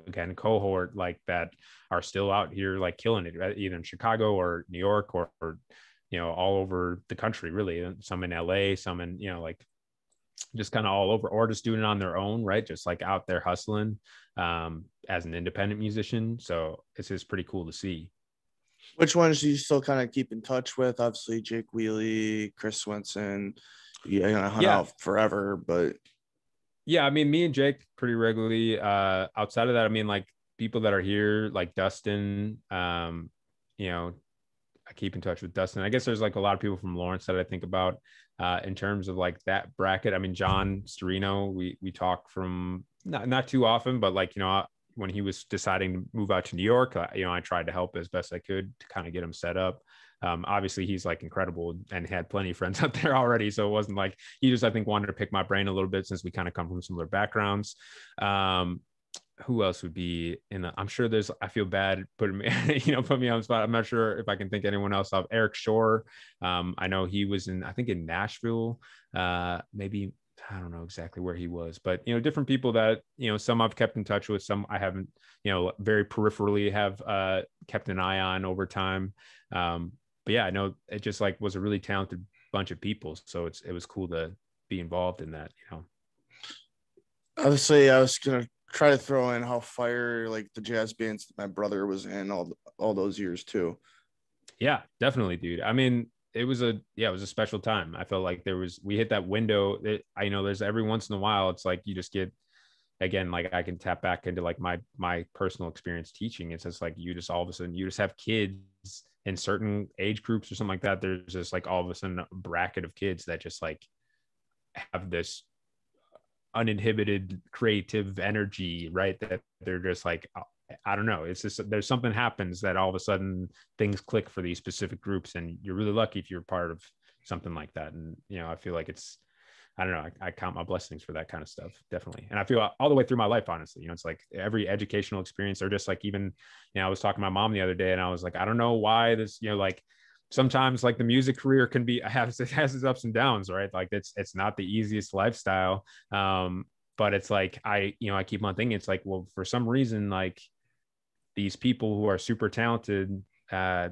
again, cohort, like that are still out here, like killing it, right? Either in Chicago or New York or, or, you know, all over the country, really. Some in L A, some in, you know, like just kind of all over, or just doing it on their own, right? Just like out there hustling um, as an independent musician. So it's just pretty cool to see. Which ones do you still kind of keep in touch with? Obviously, Jake Wheelie, Chris Swenson, you know, hung yeah. out forever, but. Yeah, I mean, me and Jake pretty regularly. Uh, outside of that, I mean, like people that are here, like Dustin, um, you know, I keep in touch with Dustin. I guess there's like a lot of people from Lawrence that I think about uh, in terms of like that bracket. I mean, John Storino, we, we talk from not, not too often, but like, you know, I, when he was deciding to move out to New York, I, you know, I tried to help as best I could to kind of get him set up. Um, obviously he's like incredible and had plenty of friends out there already. So it wasn't like, he just, I think, wanted to pick my brain a little bit since we kind of come from similar backgrounds. Um, who else would be in the, I'm sure there's, I feel bad putting me, you know, put me on the spot. I'm not sure if I can think of anyone else off. Eric Shore. Um, I know he was in, I think in Nashville, uh, maybe, I don't know exactly where he was, but, you know, different people that, you know, some I've kept in touch with, some I haven't, you know, very peripherally have uh, kept an eye on over time. Um, but yeah, I know it just like was a really talented bunch of people. So it's, it was cool to be involved in that, you know. Obviously I was going to try to throw in how fire, like the jazz bands that my brother was in all, all those years too. Yeah, definitely, dude. I mean, it was a, yeah, it was a special time. I felt like there was, we hit that window that I know there's every once in a while, it's like, you just get, again, like I can tap back into like my, my personal experience teaching. It's just like, you just, all of a sudden you just have kids in certain age groups or something like that. There's just like all of a sudden a bracket of kids that just like have this uninhibited creative energy, right? That they're just like, I don't know, it's just there's something happens that all of a sudden things click for these specific groups, and you're really lucky if you're part of something like that. And you know, I feel like it's, I don't know, I, I count my blessings for that kind of stuff, definitely. And I feel all the way through my life, honestly, you know, it's like every educational experience, or just like, even, you know, I was talking to my mom the other day and I was like, I don't know why this, you know, like sometimes like the music career can be, has, it has its ups and downs, right? Like it's, it's not the easiest lifestyle. Um, but it's like, I, you know, I keep on thinking, it's like, well, for some reason, like these people who are super talented, uh,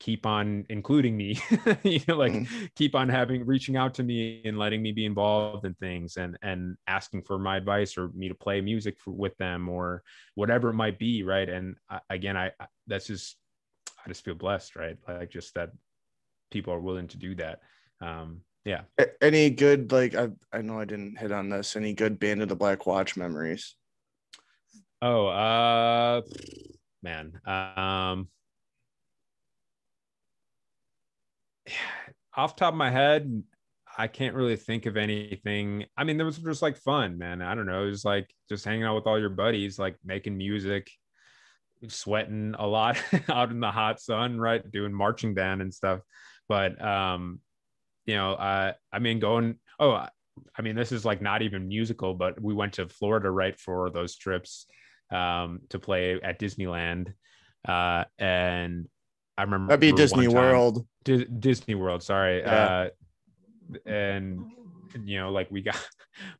keep on including me, you know, like mm-hmm. keep on having, reaching out to me and letting me be involved in things, and, and asking for my advice, or me to play music for, with them, or whatever it might be. Right. And I, again, I, I, that's just, I just feel blessed, right? Like just that people are willing to do that. Um, yeah. Any good, like, I, I know I didn't hit on this, any good Band of the Black Watch memories? Oh, uh, man. Um, off the top of my head, I can't really think of anything. I mean, there was just like fun, man. I don't know. It was like just hanging out with all your buddies, like making music, sweating a lot out in the hot sun, right? Doing marching band and stuff. But, um, you know, uh, I mean, going, oh, I mean, this is like not even musical, but we went to Florida, right, for those trips um, to play at Disneyland. Uh, and I remember that'd be Disney World. Di- Disney World, sorry. Yeah. Uh, and, you know, like we got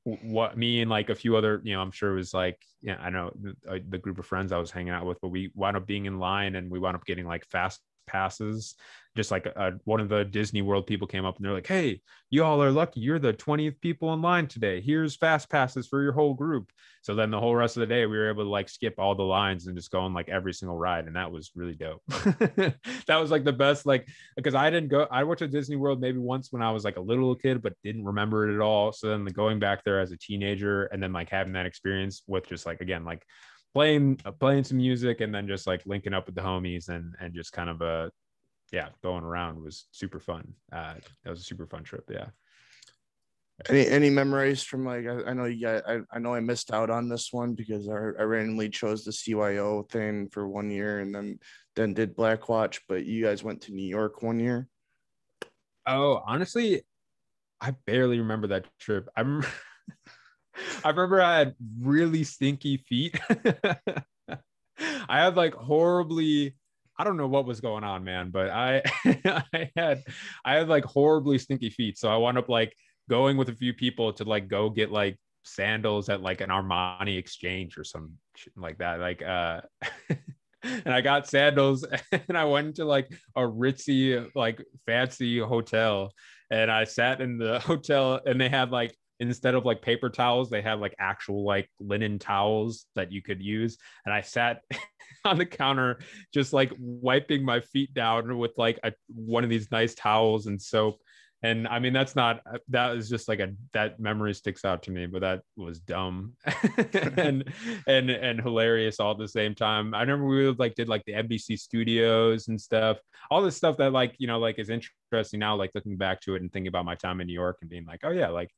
what me and like a few other, you know, I'm sure it was like, yeah, I know the, the group of friends I was hanging out with, but we wound up being in line and we wound up getting like fast passes. Just like uh, one of the Disney World people came up and they're like, hey, you all are lucky. You're the twentieth people in line today. Here's fast passes for your whole group. So then the whole rest of the day, we were able to like skip all the lines and just go on like every single ride. And that was really dope. That was like the best, like, because I didn't go, I went to Disney World maybe once when I was like a little kid, but didn't remember it at all. So then the going back there as a teenager and then like having that experience with just like, again, like playing, uh, playing some music and then just like linking up with the homies and, and just kind of a, yeah, going around was super fun. Uh, that was a super fun trip. Yeah. Any any memories from like I, I know you got, I I know I missed out on this one because I, I randomly chose the C Y O thing for one year and then then did Black Watch, but you guys went to New York one year. Oh, honestly, I barely remember that trip. I remember, I remember I had really stinky feet. I had like horribly. I don't know what was going on, man, but I, I had, I had like horribly stinky feet. So I wound up like going with a few people to like, go get like sandals at like an Armani exchange or some shit like that. Like, uh, and I got sandals and I went to like a ritzy, like fancy hotel and I sat in the hotel and they had like, instead of like paper towels, they had like actual like linen towels that you could use. And I sat on the counter, just like wiping my feet down with like a, one of these nice towels and soap. And I mean, that's not, that is just like a, that memory sticks out to me, but that was dumb and, and, and hilarious all at the same time. I remember we would, like did like the N B C studios and stuff, all this stuff that like, you know, like is interesting now, like looking back to it and thinking about my time in New York and being like, oh yeah, like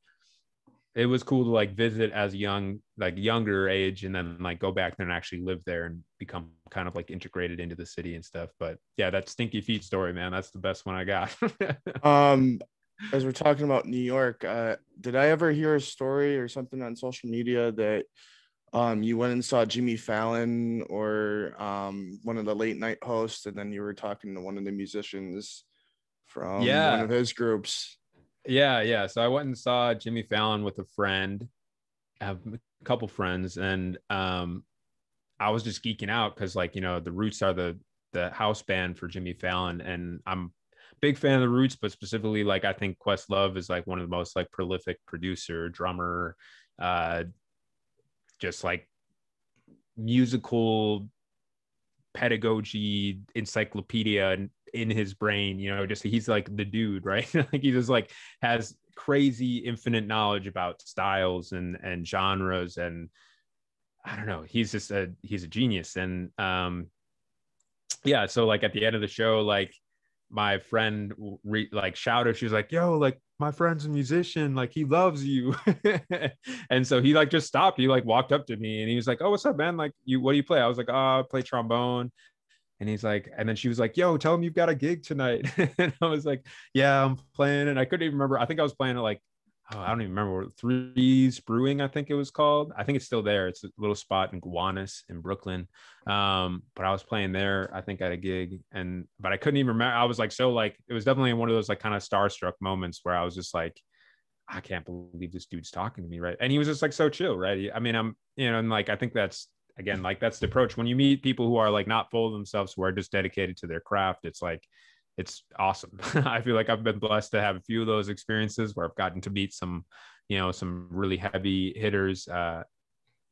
it was cool to like visit as young, like younger age, and then like go back there and actually live there and become kind of like integrated into the city and stuff. But yeah, that stinky feet story, man, that's the best one I got. um, as we're talking about New York, uh, did I ever hear a story or something on social media that um, you went and saw Jimmy Fallon or um, one of the late night hosts, and then you were talking to one of the musicians from yeah. one of his groups? Yeah, yeah. So I went and saw Jimmy Fallon with a friend, I have a couple friends, and um, I was just geeking out because, like, you know, the Roots are the the house band for Jimmy Fallon, and I'm a big fan of the Roots, but specifically, like, I think Questlove is like one of the most like prolific producer, drummer, uh, just like musical pedagogy encyclopedia and in his brain, you know, just he's like the dude, right? Like he just like has crazy infinite knowledge about styles and and genres, and I don't know, he's just a he's a genius. And um yeah, so like at the end of the show, like my friend re- like shouted, she was like, yo, like my friend's a musician, like he loves you. And so he like just stopped, he like walked up to me and he was like, oh, what's up, man, like you, what do you play? I was like, oh, I play trombone. And he's like, and then she was like, yo, tell him you've got a gig tonight. And I was like, yeah, I'm playing. And I couldn't even remember. I think I was playing at like, oh, I don't even remember. Three's Brewing, I think it was called. I think it's still there. It's a little spot in Gowanus in Brooklyn. Um, but I was playing there, I think, at a gig. And, but I couldn't even remember. I was like, so like, it was definitely one of those like kind of starstruck moments where I was just like, I can't believe this dude's talking to me, right? And he was just like so chill, right? I mean, I'm, you know, and like, I think that's, again, like that's the approach when you meet people who are like not full of themselves, who are just dedicated to their craft. It's like, it's awesome. I feel like I've been blessed to have a few of those experiences where I've gotten to meet some, you know, some really heavy hitters, uh,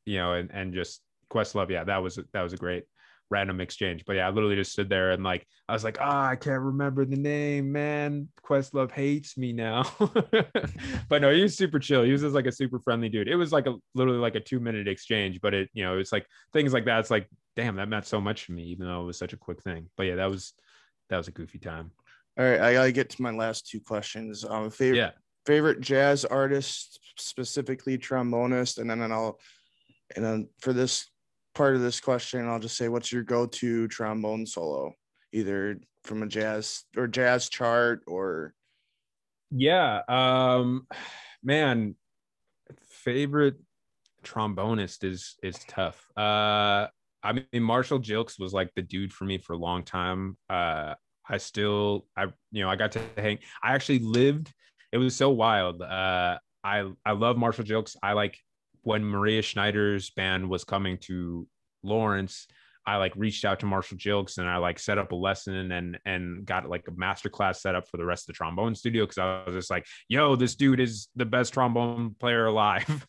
you know, and, and just Questlove. Yeah, that was, that was a great random exchange. But yeah, I literally just stood there and like, I was like, ah, oh, I can't remember the name, man. Questlove hates me now. But no, he was super chill. He was just like a super friendly dude. It was like a literally like a two minute exchange, but it, you know, it's like things like that. It's like, damn, that meant so much to me, even though it was such a quick thing. But yeah, that was, that was a goofy time. All right, I gotta get to my last two questions. Um, favorite, yeah. favorite jazz artist, specifically trombonist, and then and I'll, and then for this part of this question, I'll just say, what's your go-to trombone solo, either from a jazz or jazz chart or? Yeah, um, man, favorite trombonist is is tough. Uh, I mean, Marshall Gilkes was like the dude for me for a long time. Uh, I still, I you know, I got to hang. I actually lived. It was so wild. Uh, I I love Marshall Gilkes. I like. When Maria Schneider's band was coming to Lawrence, I like reached out to Marshall Gilkes and I like set up a lesson and and got like a masterclass set up for the rest of the trombone studio, because I was just like, yo, this dude is the best trombone player alive.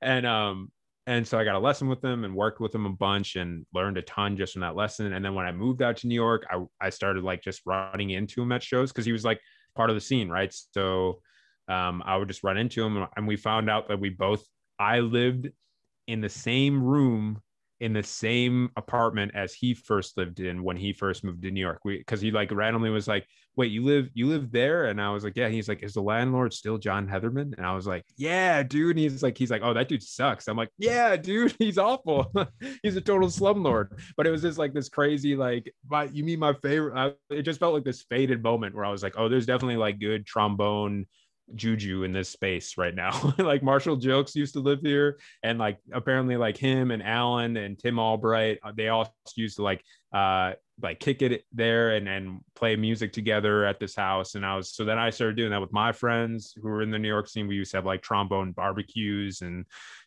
And um and so I got a lesson with him and worked with him a bunch and learned a ton just from that lesson. And then when I moved out to New York, I I started like just running into him at shows because he was like part of the scene, right? So um I would just run into him, and we found out that we both I lived in the same room in the same apartment as he first lived in when he first moved to New York. We, cause he like randomly was like, wait, you live, you live there? And I was like, yeah. He's like, is the landlord still John Heatherman? And I was like, yeah, dude. And he's like, he's like, oh, that dude sucks. I'm like, yeah, dude, he's awful. He's a total slumlord. But it was just like this crazy, like, my, you mean my favorite? I, it just felt like this faded moment where I was like, oh, there's definitely like good trombone juju in this space right now. Like Marshall Gilkes used to live here, and like apparently like him and Alan and Tim Albright, they all used to like uh like kick it there and and play music together at this house. And I was, so then I started doing that with my friends who were in the New York scene. We used to have like trombone barbecues and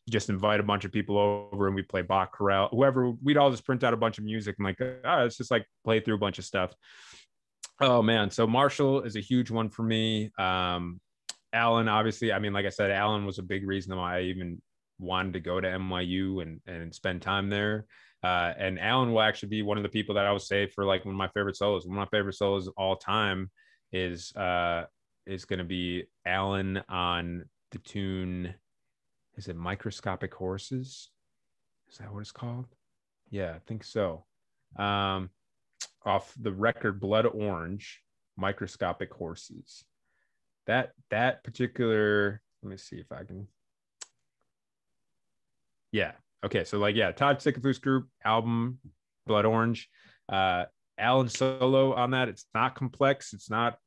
just invite a bunch of people over, and we play Bach, chorale, whoever. We'd all just print out a bunch of music and like, all right, let's just like play through a bunch of stuff. Oh man, so Marshall is a huge one for me. um Alan, obviously, I mean, like I said, Alan was a big reason why I even wanted to go to N Y U and, and spend time there. Uh, and Alan will actually be one of the people that I would say for like one of my favorite solos. One of my favorite solos of all time is uh, is going to be Alan on the tune. Is it Microscopic Horses? Is that what it's called? Yeah, I think so. Um, off the record Blood Orange, Microscopic Horses. That that particular, let me see if I can. Yeah. Okay. So like, yeah, Todd Sickafoos group album, Blood Orange, uh, Alan solo on that. It's not complex. It's not,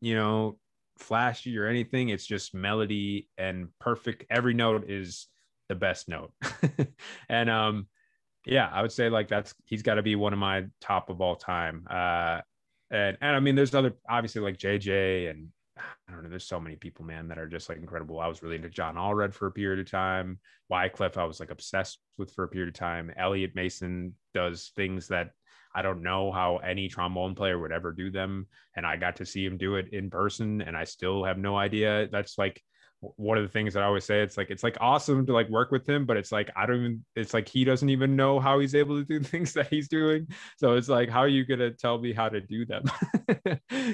you know, flashy or anything. It's just melody and perfect. Every note is the best note. And, um, yeah, I would say like that's, he's got to be one of my top of all time. Uh, and, and I mean, there's other, obviously like J J and I don't know, there's so many people, man, that are just like incredible. I was really into John Allred for a period of time. Wycliffe, I was like obsessed with for a period of time. Elliot Mason does things that I don't know how any trombone player would ever do them. And I got to see him do it in person and I still have no idea. That's like one of the things that I always say. It's like, it's like awesome to like work with him, but it's like, I don't even, it's like, he doesn't even know how he's able to do things that he's doing. So it's like, how are you going to tell me how to do them?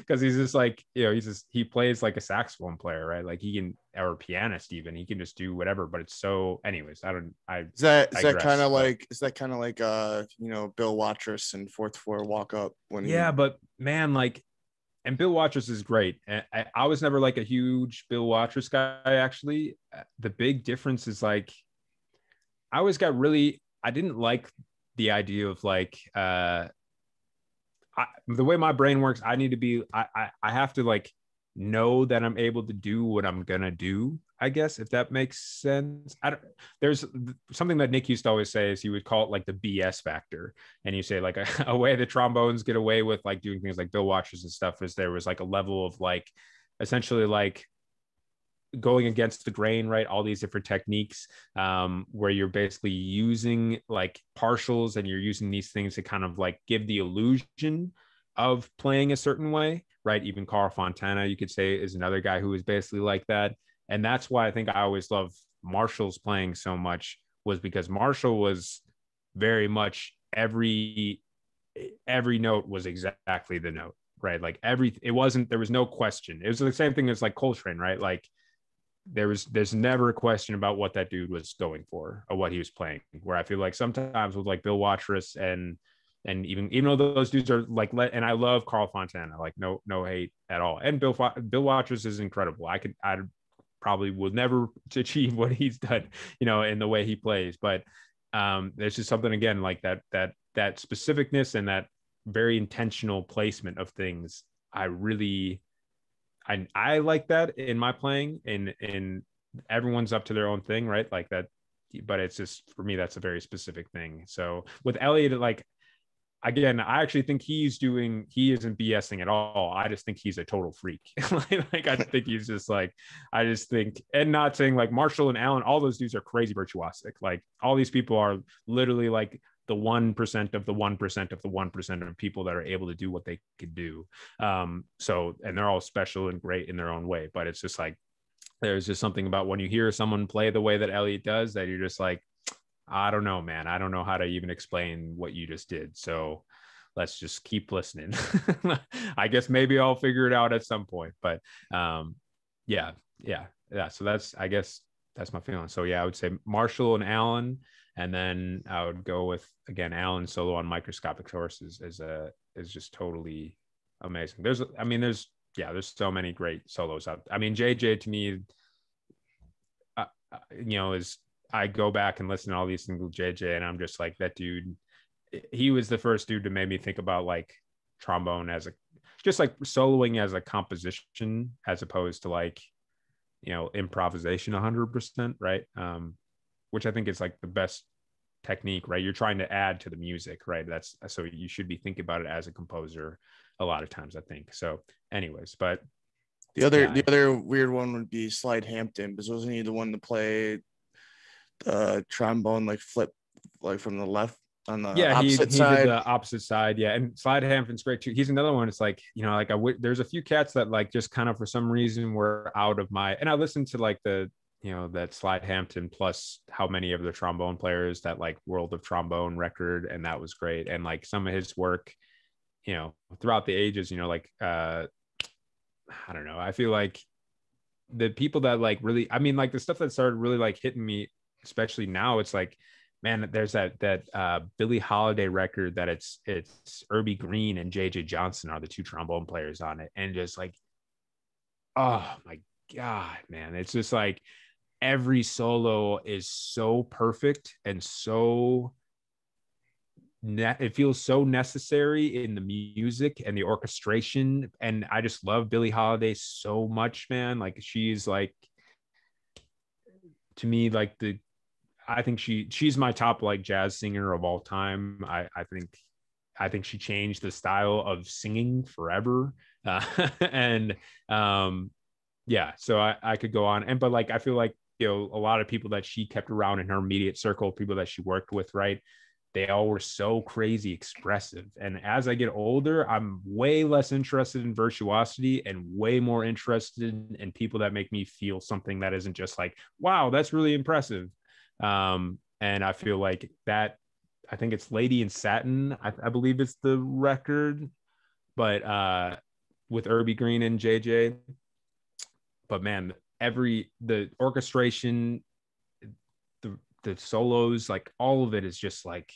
Cause he's just like, you know, he's just, he plays like a saxophone player, right? Like he can, or pianist even, he can just do whatever, but it's so anyways, I don't, I, is that, is that kind of like, is that kind of like, uh, you know, Bill Watrous and Fourth Floor Walk Up when he, yeah, but man, like, and Bill Watrous is great. I, I was never like a huge Bill Watrous guy, actually. The big difference is like, I always got really, I didn't like the idea of like, uh, I, the way my brain works, I need to be, I, I, I have to like know that I'm able to do what I'm going to do, I guess, if that makes sense. I don't, there's something that Nick used to always say is he would call it like the B S factor. And you say like a, a way the trombones get away with like doing things like Bill Watrous and stuff is there was like a level of like essentially like going against the grain, right? All these different techniques um, where you're basically using like partials and you're using these things to kind of like give the illusion of playing a certain way, right? Even Carl Fontana, you could say, is another guy who is basically like that. And that's why I think I always love Marshall's playing so much was because Marshall was very much every, every note was exactly the note, right? Like every, it wasn't, there was no question. It was the same thing as like Coltrane, right? Like there was, there's never a question about what that dude was going for or what he was playing, where I feel like sometimes with like Bill Watrous and, and even, even though those dudes are like, and I love Carl Fontana, like no, no hate at all. And Bill, Bill Watrous is incredible. I could, I probably will never achieve what he's done, you know, in the way he plays. But um, there's just something, again, like that, that, that specificness and that very intentional placement of things. I really, I, I like that in my playing, and, and everyone's up to their own thing, right? Like that, but it's just, for me, that's a very specific thing. So with Elliot, like, again, I actually think he's doing, he isn't BSing at all. I just think he's a total freak. like, like, I think he's just like, I just think, and not saying like Marshall and Alan, all those dudes are crazy virtuosic. Like all these people are literally like the one percent of the one percent of the one percent of people that are able to do what they could do. Um, so, and they're all special and great in their own way, but it's just like, there's just something about when you hear someone play the way that Elliot does that you're just like, I don't know, man. I don't know how to even explain what you just did. So let's just keep listening. I guess maybe I'll figure it out at some point, but um, yeah, yeah, yeah. So that's, I guess that's my feeling. So yeah, I would say Marshall and Alan, and then I would go with, again, Alan solo on Microscopic Horses is a, is just totally amazing. There's, I mean, there's, yeah, there's so many great solos out. I mean, J J to me, uh, you know, is, I go back and listen to all these single J J and I'm just like, that dude, he was the first dude to make me think about like trombone as a, just like soloing as a composition, as opposed to like, you know, improvisation one hundred percent. Right. Um, which I think is like the best technique, right? You're trying to add to the music, right? That's, so you should be thinking about it as a composer a lot of times, I think. So anyways, but the other, yeah, the other weird one would be Slide Hampton, because wasn't he the one to play uh trombone like flip like from the left on the yeah opposite he, he side. Did the opposite side, yeah. And Slide Hampton's great too. He's another one. It's like, you know, like I w- there's a few cats that like just kind of for some reason were out of my, and I listened to like the, you know, that Slide Hampton plus how many of the trombone players, that like World of Trombone record, and that was great. And like some of his work, you know, throughout the ages, you know, like uh I don't know. I feel like the people that like really, I mean, like the stuff that started really like hitting me, especially now, it's like, man, there's that, that uh, Billie Holiday record that it's, it's Irby Green and J J Johnson are the two trombone players on it. And just like, oh my God, man, it's just like every solo is so perfect and so ne- it feels so necessary in the music and the orchestration. And I just love Billie Holiday so much, man. Like she's like, to me, like the, I think she she's my top like jazz singer of all time. I, I think I think she changed the style of singing forever. Uh, and um, yeah, so I, I could go on. And but like I feel like, you know, a lot of people that she kept around in her immediate circle, people that she worked with, right? They all were so crazy expressive. And as I get older, I'm way less interested in virtuosity and way more interested in people that make me feel something that isn't just like, wow, that's really impressive. Um, and I feel like that, I think it's Lady in Satin. I, I believe it's the record, but, uh, with Irby Green and J J, but man, every, the orchestration, the, the solos, like all of it is just like,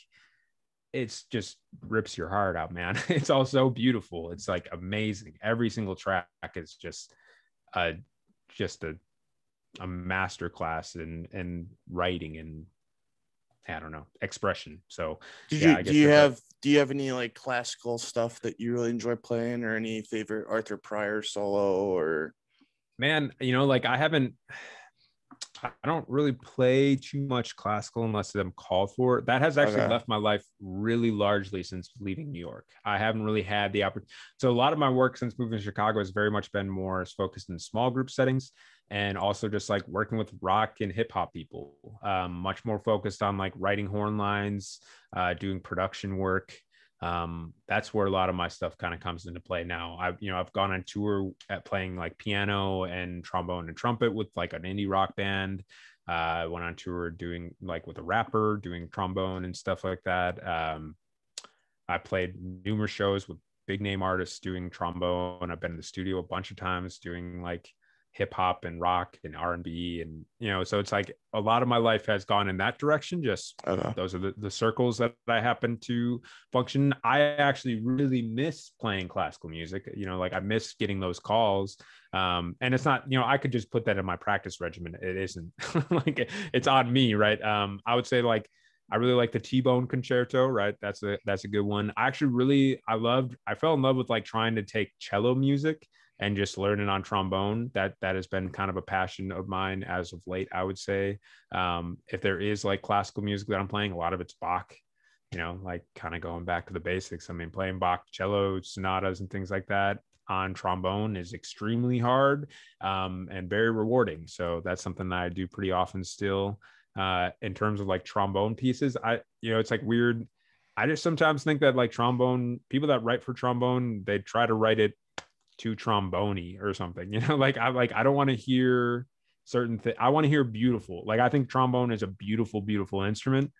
it's just rips your heart out, man. It's all so beautiful. It's like amazing. Every single track is just, uh, just a, a master class in and writing and I don't know, expression. So did yeah, you I guess do you have like, do you have any like classical stuff that you really enjoy playing or any favorite Arthur Pryor solo? Or man, you know, like I haven't I don't really play too much classical unless I'm called for. That has actually okay. left my life really largely since leaving New York. I haven't really had the opportunity. So a lot of my work since moving to Chicago has very much been more focused in small group settings and also just like working with rock and hip hop people, um, much more focused on like writing horn lines, uh, doing production work. Um, that's where a lot of my stuff kind of comes into play now. I've, you know, I've gone on tour at playing like piano and trombone and trumpet with like an indie rock band. Uh, I went on tour doing like with a rapper, doing trombone and stuff like that. Um, I played numerous shows with big name artists doing trombone. I've been in the studio a bunch of times doing like hip hop and rock and R and B. And, you know, so it's like a lot of my life has gone in that direction. Just okay. those are the, the circles that I happen to function. I actually really miss playing classical music. You know, like I miss getting those calls. Um, and it's not, you know, I could just put that in my practice regimen. It isn't like it's on me. Right. Um, I would say like, I really like the T-Bone Concerto, right? That's a, that's a good one. I actually really, I loved, I fell in love with like trying to take cello music and just learning on trombone. That that has been kind of a passion of mine as of late, I would say. Um, if there is like classical music that I'm playing, a lot of it's Bach, you know, like kind of going back to the basics. I mean, playing Bach cello sonatas and things like that on trombone is extremely hard um, and very rewarding. So that's something that I do pretty often still. Uh, in terms of like trombone pieces, I, you know, it's like weird. I just sometimes think that like trombone, people that write for trombone, they try to write it too trombone or something, you know, like I like I don't want to hear certain things. I want to hear beautiful. Like I think trombone is a beautiful, beautiful instrument,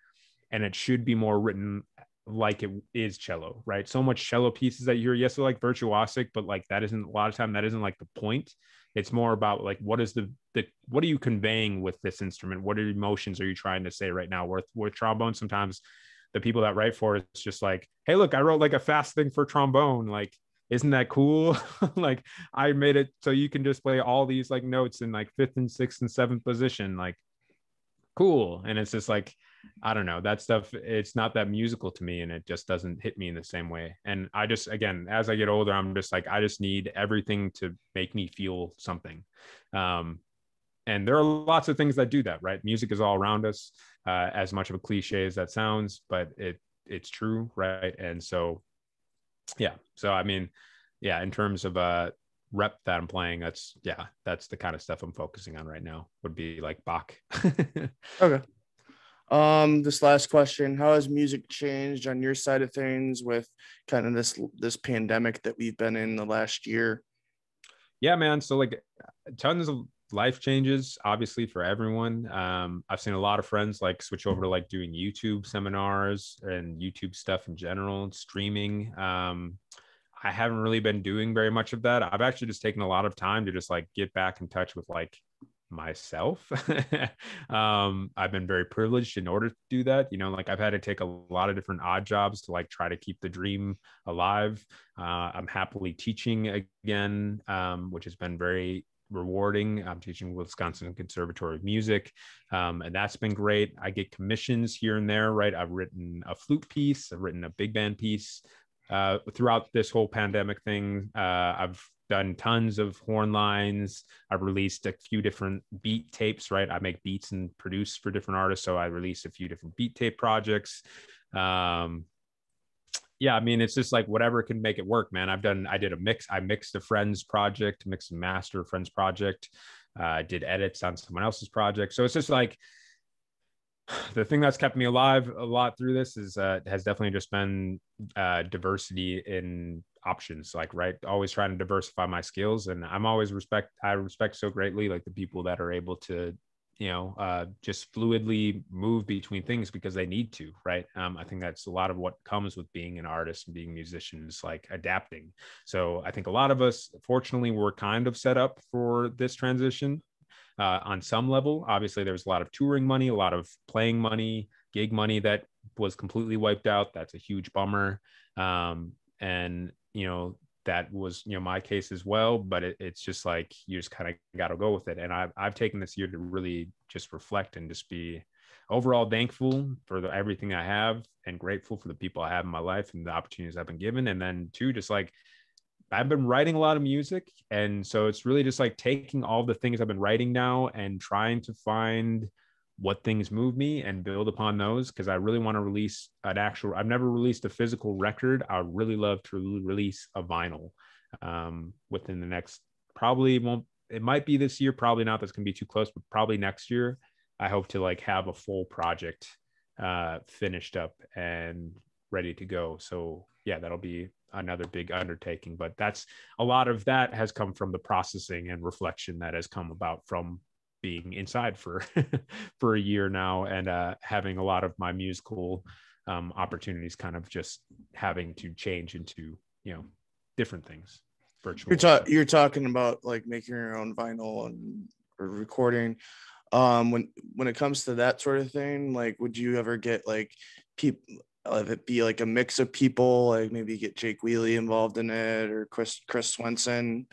and it should be more written like it is cello, right? So much cello pieces that you hear, yes, they're like virtuosic, but like that isn't a lot of time. That isn't like the point. It's more about like what is the the what are you conveying with this instrument? What are emotions are you trying to say right now? With with trombone, sometimes the people that write for it, it's just like, hey, look, I wrote like a fast thing for trombone, like. Isn't that cool? Like I made it so you can just play all these like notes in like fifth and sixth and seventh position, like cool. And it's just like, I don't know, that stuff, it's not that musical to me, and it just doesn't hit me in the same way. And I just, again, as I get older, I'm just like, I just need everything to make me feel something. Um, and there are lots of things that do that, right? Music is all around us, uh, as much of a cliche as that sounds, but it it's true, right? And so yeah. So, I mean, yeah, in terms of uh rep that I'm playing, that's, yeah, that's the kind of stuff I'm focusing on right now would be like Bach. Okay. Um, this last question, how has music changed on your side of things with kind of this, this pandemic that we've been in the last year? Yeah, man. So like tons of life changes, obviously, for everyone. Um, I've seen a lot of friends like switch over to like doing YouTube seminars and YouTube stuff in general, and streaming. Um, I haven't really been doing very much of that. I've actually just taken a lot of time to just like get back in touch with like myself. um, I've been very privileged in order to do that. You know, like I've had to take a lot of different odd jobs to like try to keep the dream alive. Uh, I'm happily teaching again, um, which has been very rewarding. I'm teaching Wisconsin Conservatory of Music, um, and that's been great. I get commissions here and there, right? I've written a flute piece, I've written a big band piece. Uh, throughout this whole pandemic thing, uh, I've done tons of horn lines. I've released a few different beat tapes, right? I make beats and produce for different artists. So I released a few different beat tape projects. Um, yeah, I mean, it's just like whatever can make it work, man. I've done, I did a mix, I mixed a friend's project, mixed and master a friend's project. I uh, did edits on someone else's project. So it's just like, the thing that's kept me alive a lot through this is uh, has definitely just been uh, diversity in options, like, right, always trying to diversify my skills. And I'm always respect, I respect so greatly, like the people that are able to, you know, uh, just fluidly move between things because they need to, right? Um, I think that's a lot of what comes with being an artist and being musicians, like adapting. So I think a lot of us, fortunately, were kind of set up for this transition. Uh, on some level, obviously, there was a lot of touring money, a lot of playing money, gig money that was completely wiped out. That's a huge bummer. Um, and, you know, that was, you know, my case as well. But it, it's just like you just kind of got to go with it. And I've, I've taken this year to really just reflect and just be overall thankful for the, everything I have and grateful for the people I have in my life and the opportunities I've been given. And then, too, just like I've been writing a lot of music. And so it's really just like taking all the things I've been writing now and trying to find what things move me and build upon those. Cause I really want to release an actual, I've never released a physical record. I would really love to release a vinyl um, within the next, probably won't, it might be this year, probably not. That's going to be too close, but probably next year. I hope to like have a full project uh, finished up and ready to go. So yeah, that'll be another big undertaking, but that's a lot of that has come from the processing and reflection that has come about from being inside for for a year now and uh having a lot of my musical um opportunities kind of just having to change into, you know, different things virtually. You're, ta- you're talking about like making your own vinyl and or recording. Um when when it comes to that sort of thing, like would you ever get like people, if it be like a mix of people, like maybe get Jake Wheelie involved in it or Chris Chris Swenson?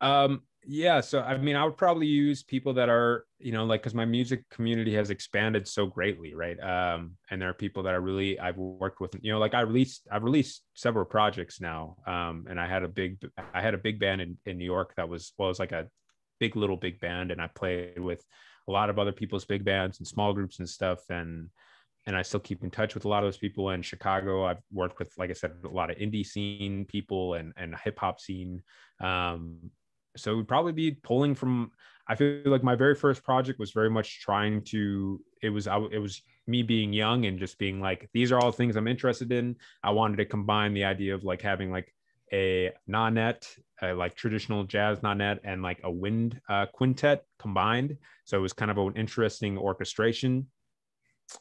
Um, yeah, so I mean, I would probably use people that are, you know, like, because my music community has expanded so greatly, right? Um, and there are people that I really, I've worked with, you know, like I released, I've released several projects now, um, and I had a big, I had a big band in, in New York that was, well, it was like a big little big band, and I played with a lot of other people's big bands and small groups and stuff, and And I still keep in touch with a lot of those people. In Chicago, I've worked with, like I said, a lot of indie scene people and, and hip hop scene. Um, so it would probably be pulling from, I feel like my very first project was very much trying to, it was, I, it was me being young and just being like, these are all things I'm interested in. I wanted to combine the idea of like having like a nanette, a like traditional jazz nanette, and like a wind uh, quintet combined. So it was kind of an interesting orchestration.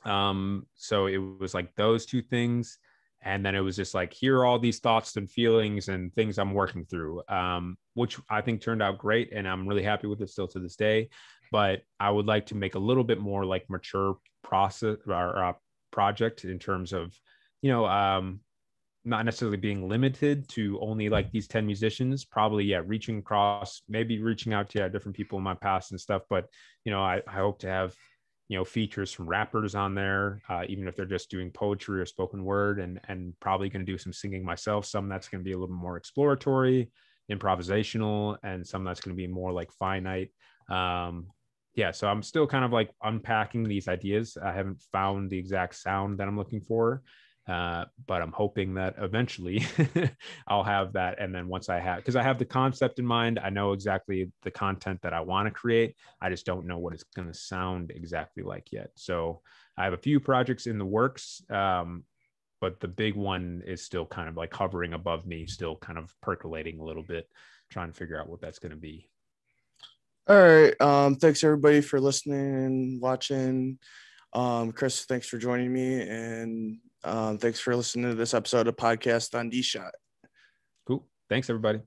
Um, so it was like those two things. And then it was just like, here are all these thoughts and feelings and things I'm working through, um, which I think turned out great. And I'm really happy with it still to this day, but I would like to make a little bit more like mature process or uh, project in terms of, you know, um, not necessarily being limited to only like these ten musicians, probably, yeah, reaching across, maybe reaching out to yeah, different people in my past and stuff. But, you know, I, I hope to have, you know, features from rappers on there, uh, even if they're just doing poetry or spoken word, and and probably going to do some singing myself. Some that's going to be a little more exploratory, improvisational, and some that's going to be more like finite. Um, yeah, so I'm still kind of like unpacking these ideas. I haven't found the exact sound that I'm looking for, uh, but I'm hoping that eventually I'll have that. And then once I have, because I have the concept in mind, I know exactly the content that I want to create. I just don't know what it's going to sound exactly like yet. So I have a few projects in the works, um, but the big one is still kind of like hovering above me, still kind of percolating a little bit, trying to figure out what that's going to be. All right. Um, thanks everybody for listening and watching. Um, Chris, thanks for joining me, and Um, thanks for listening to this episode of Podcast on D-Shot. Cool. Thanks, everybody.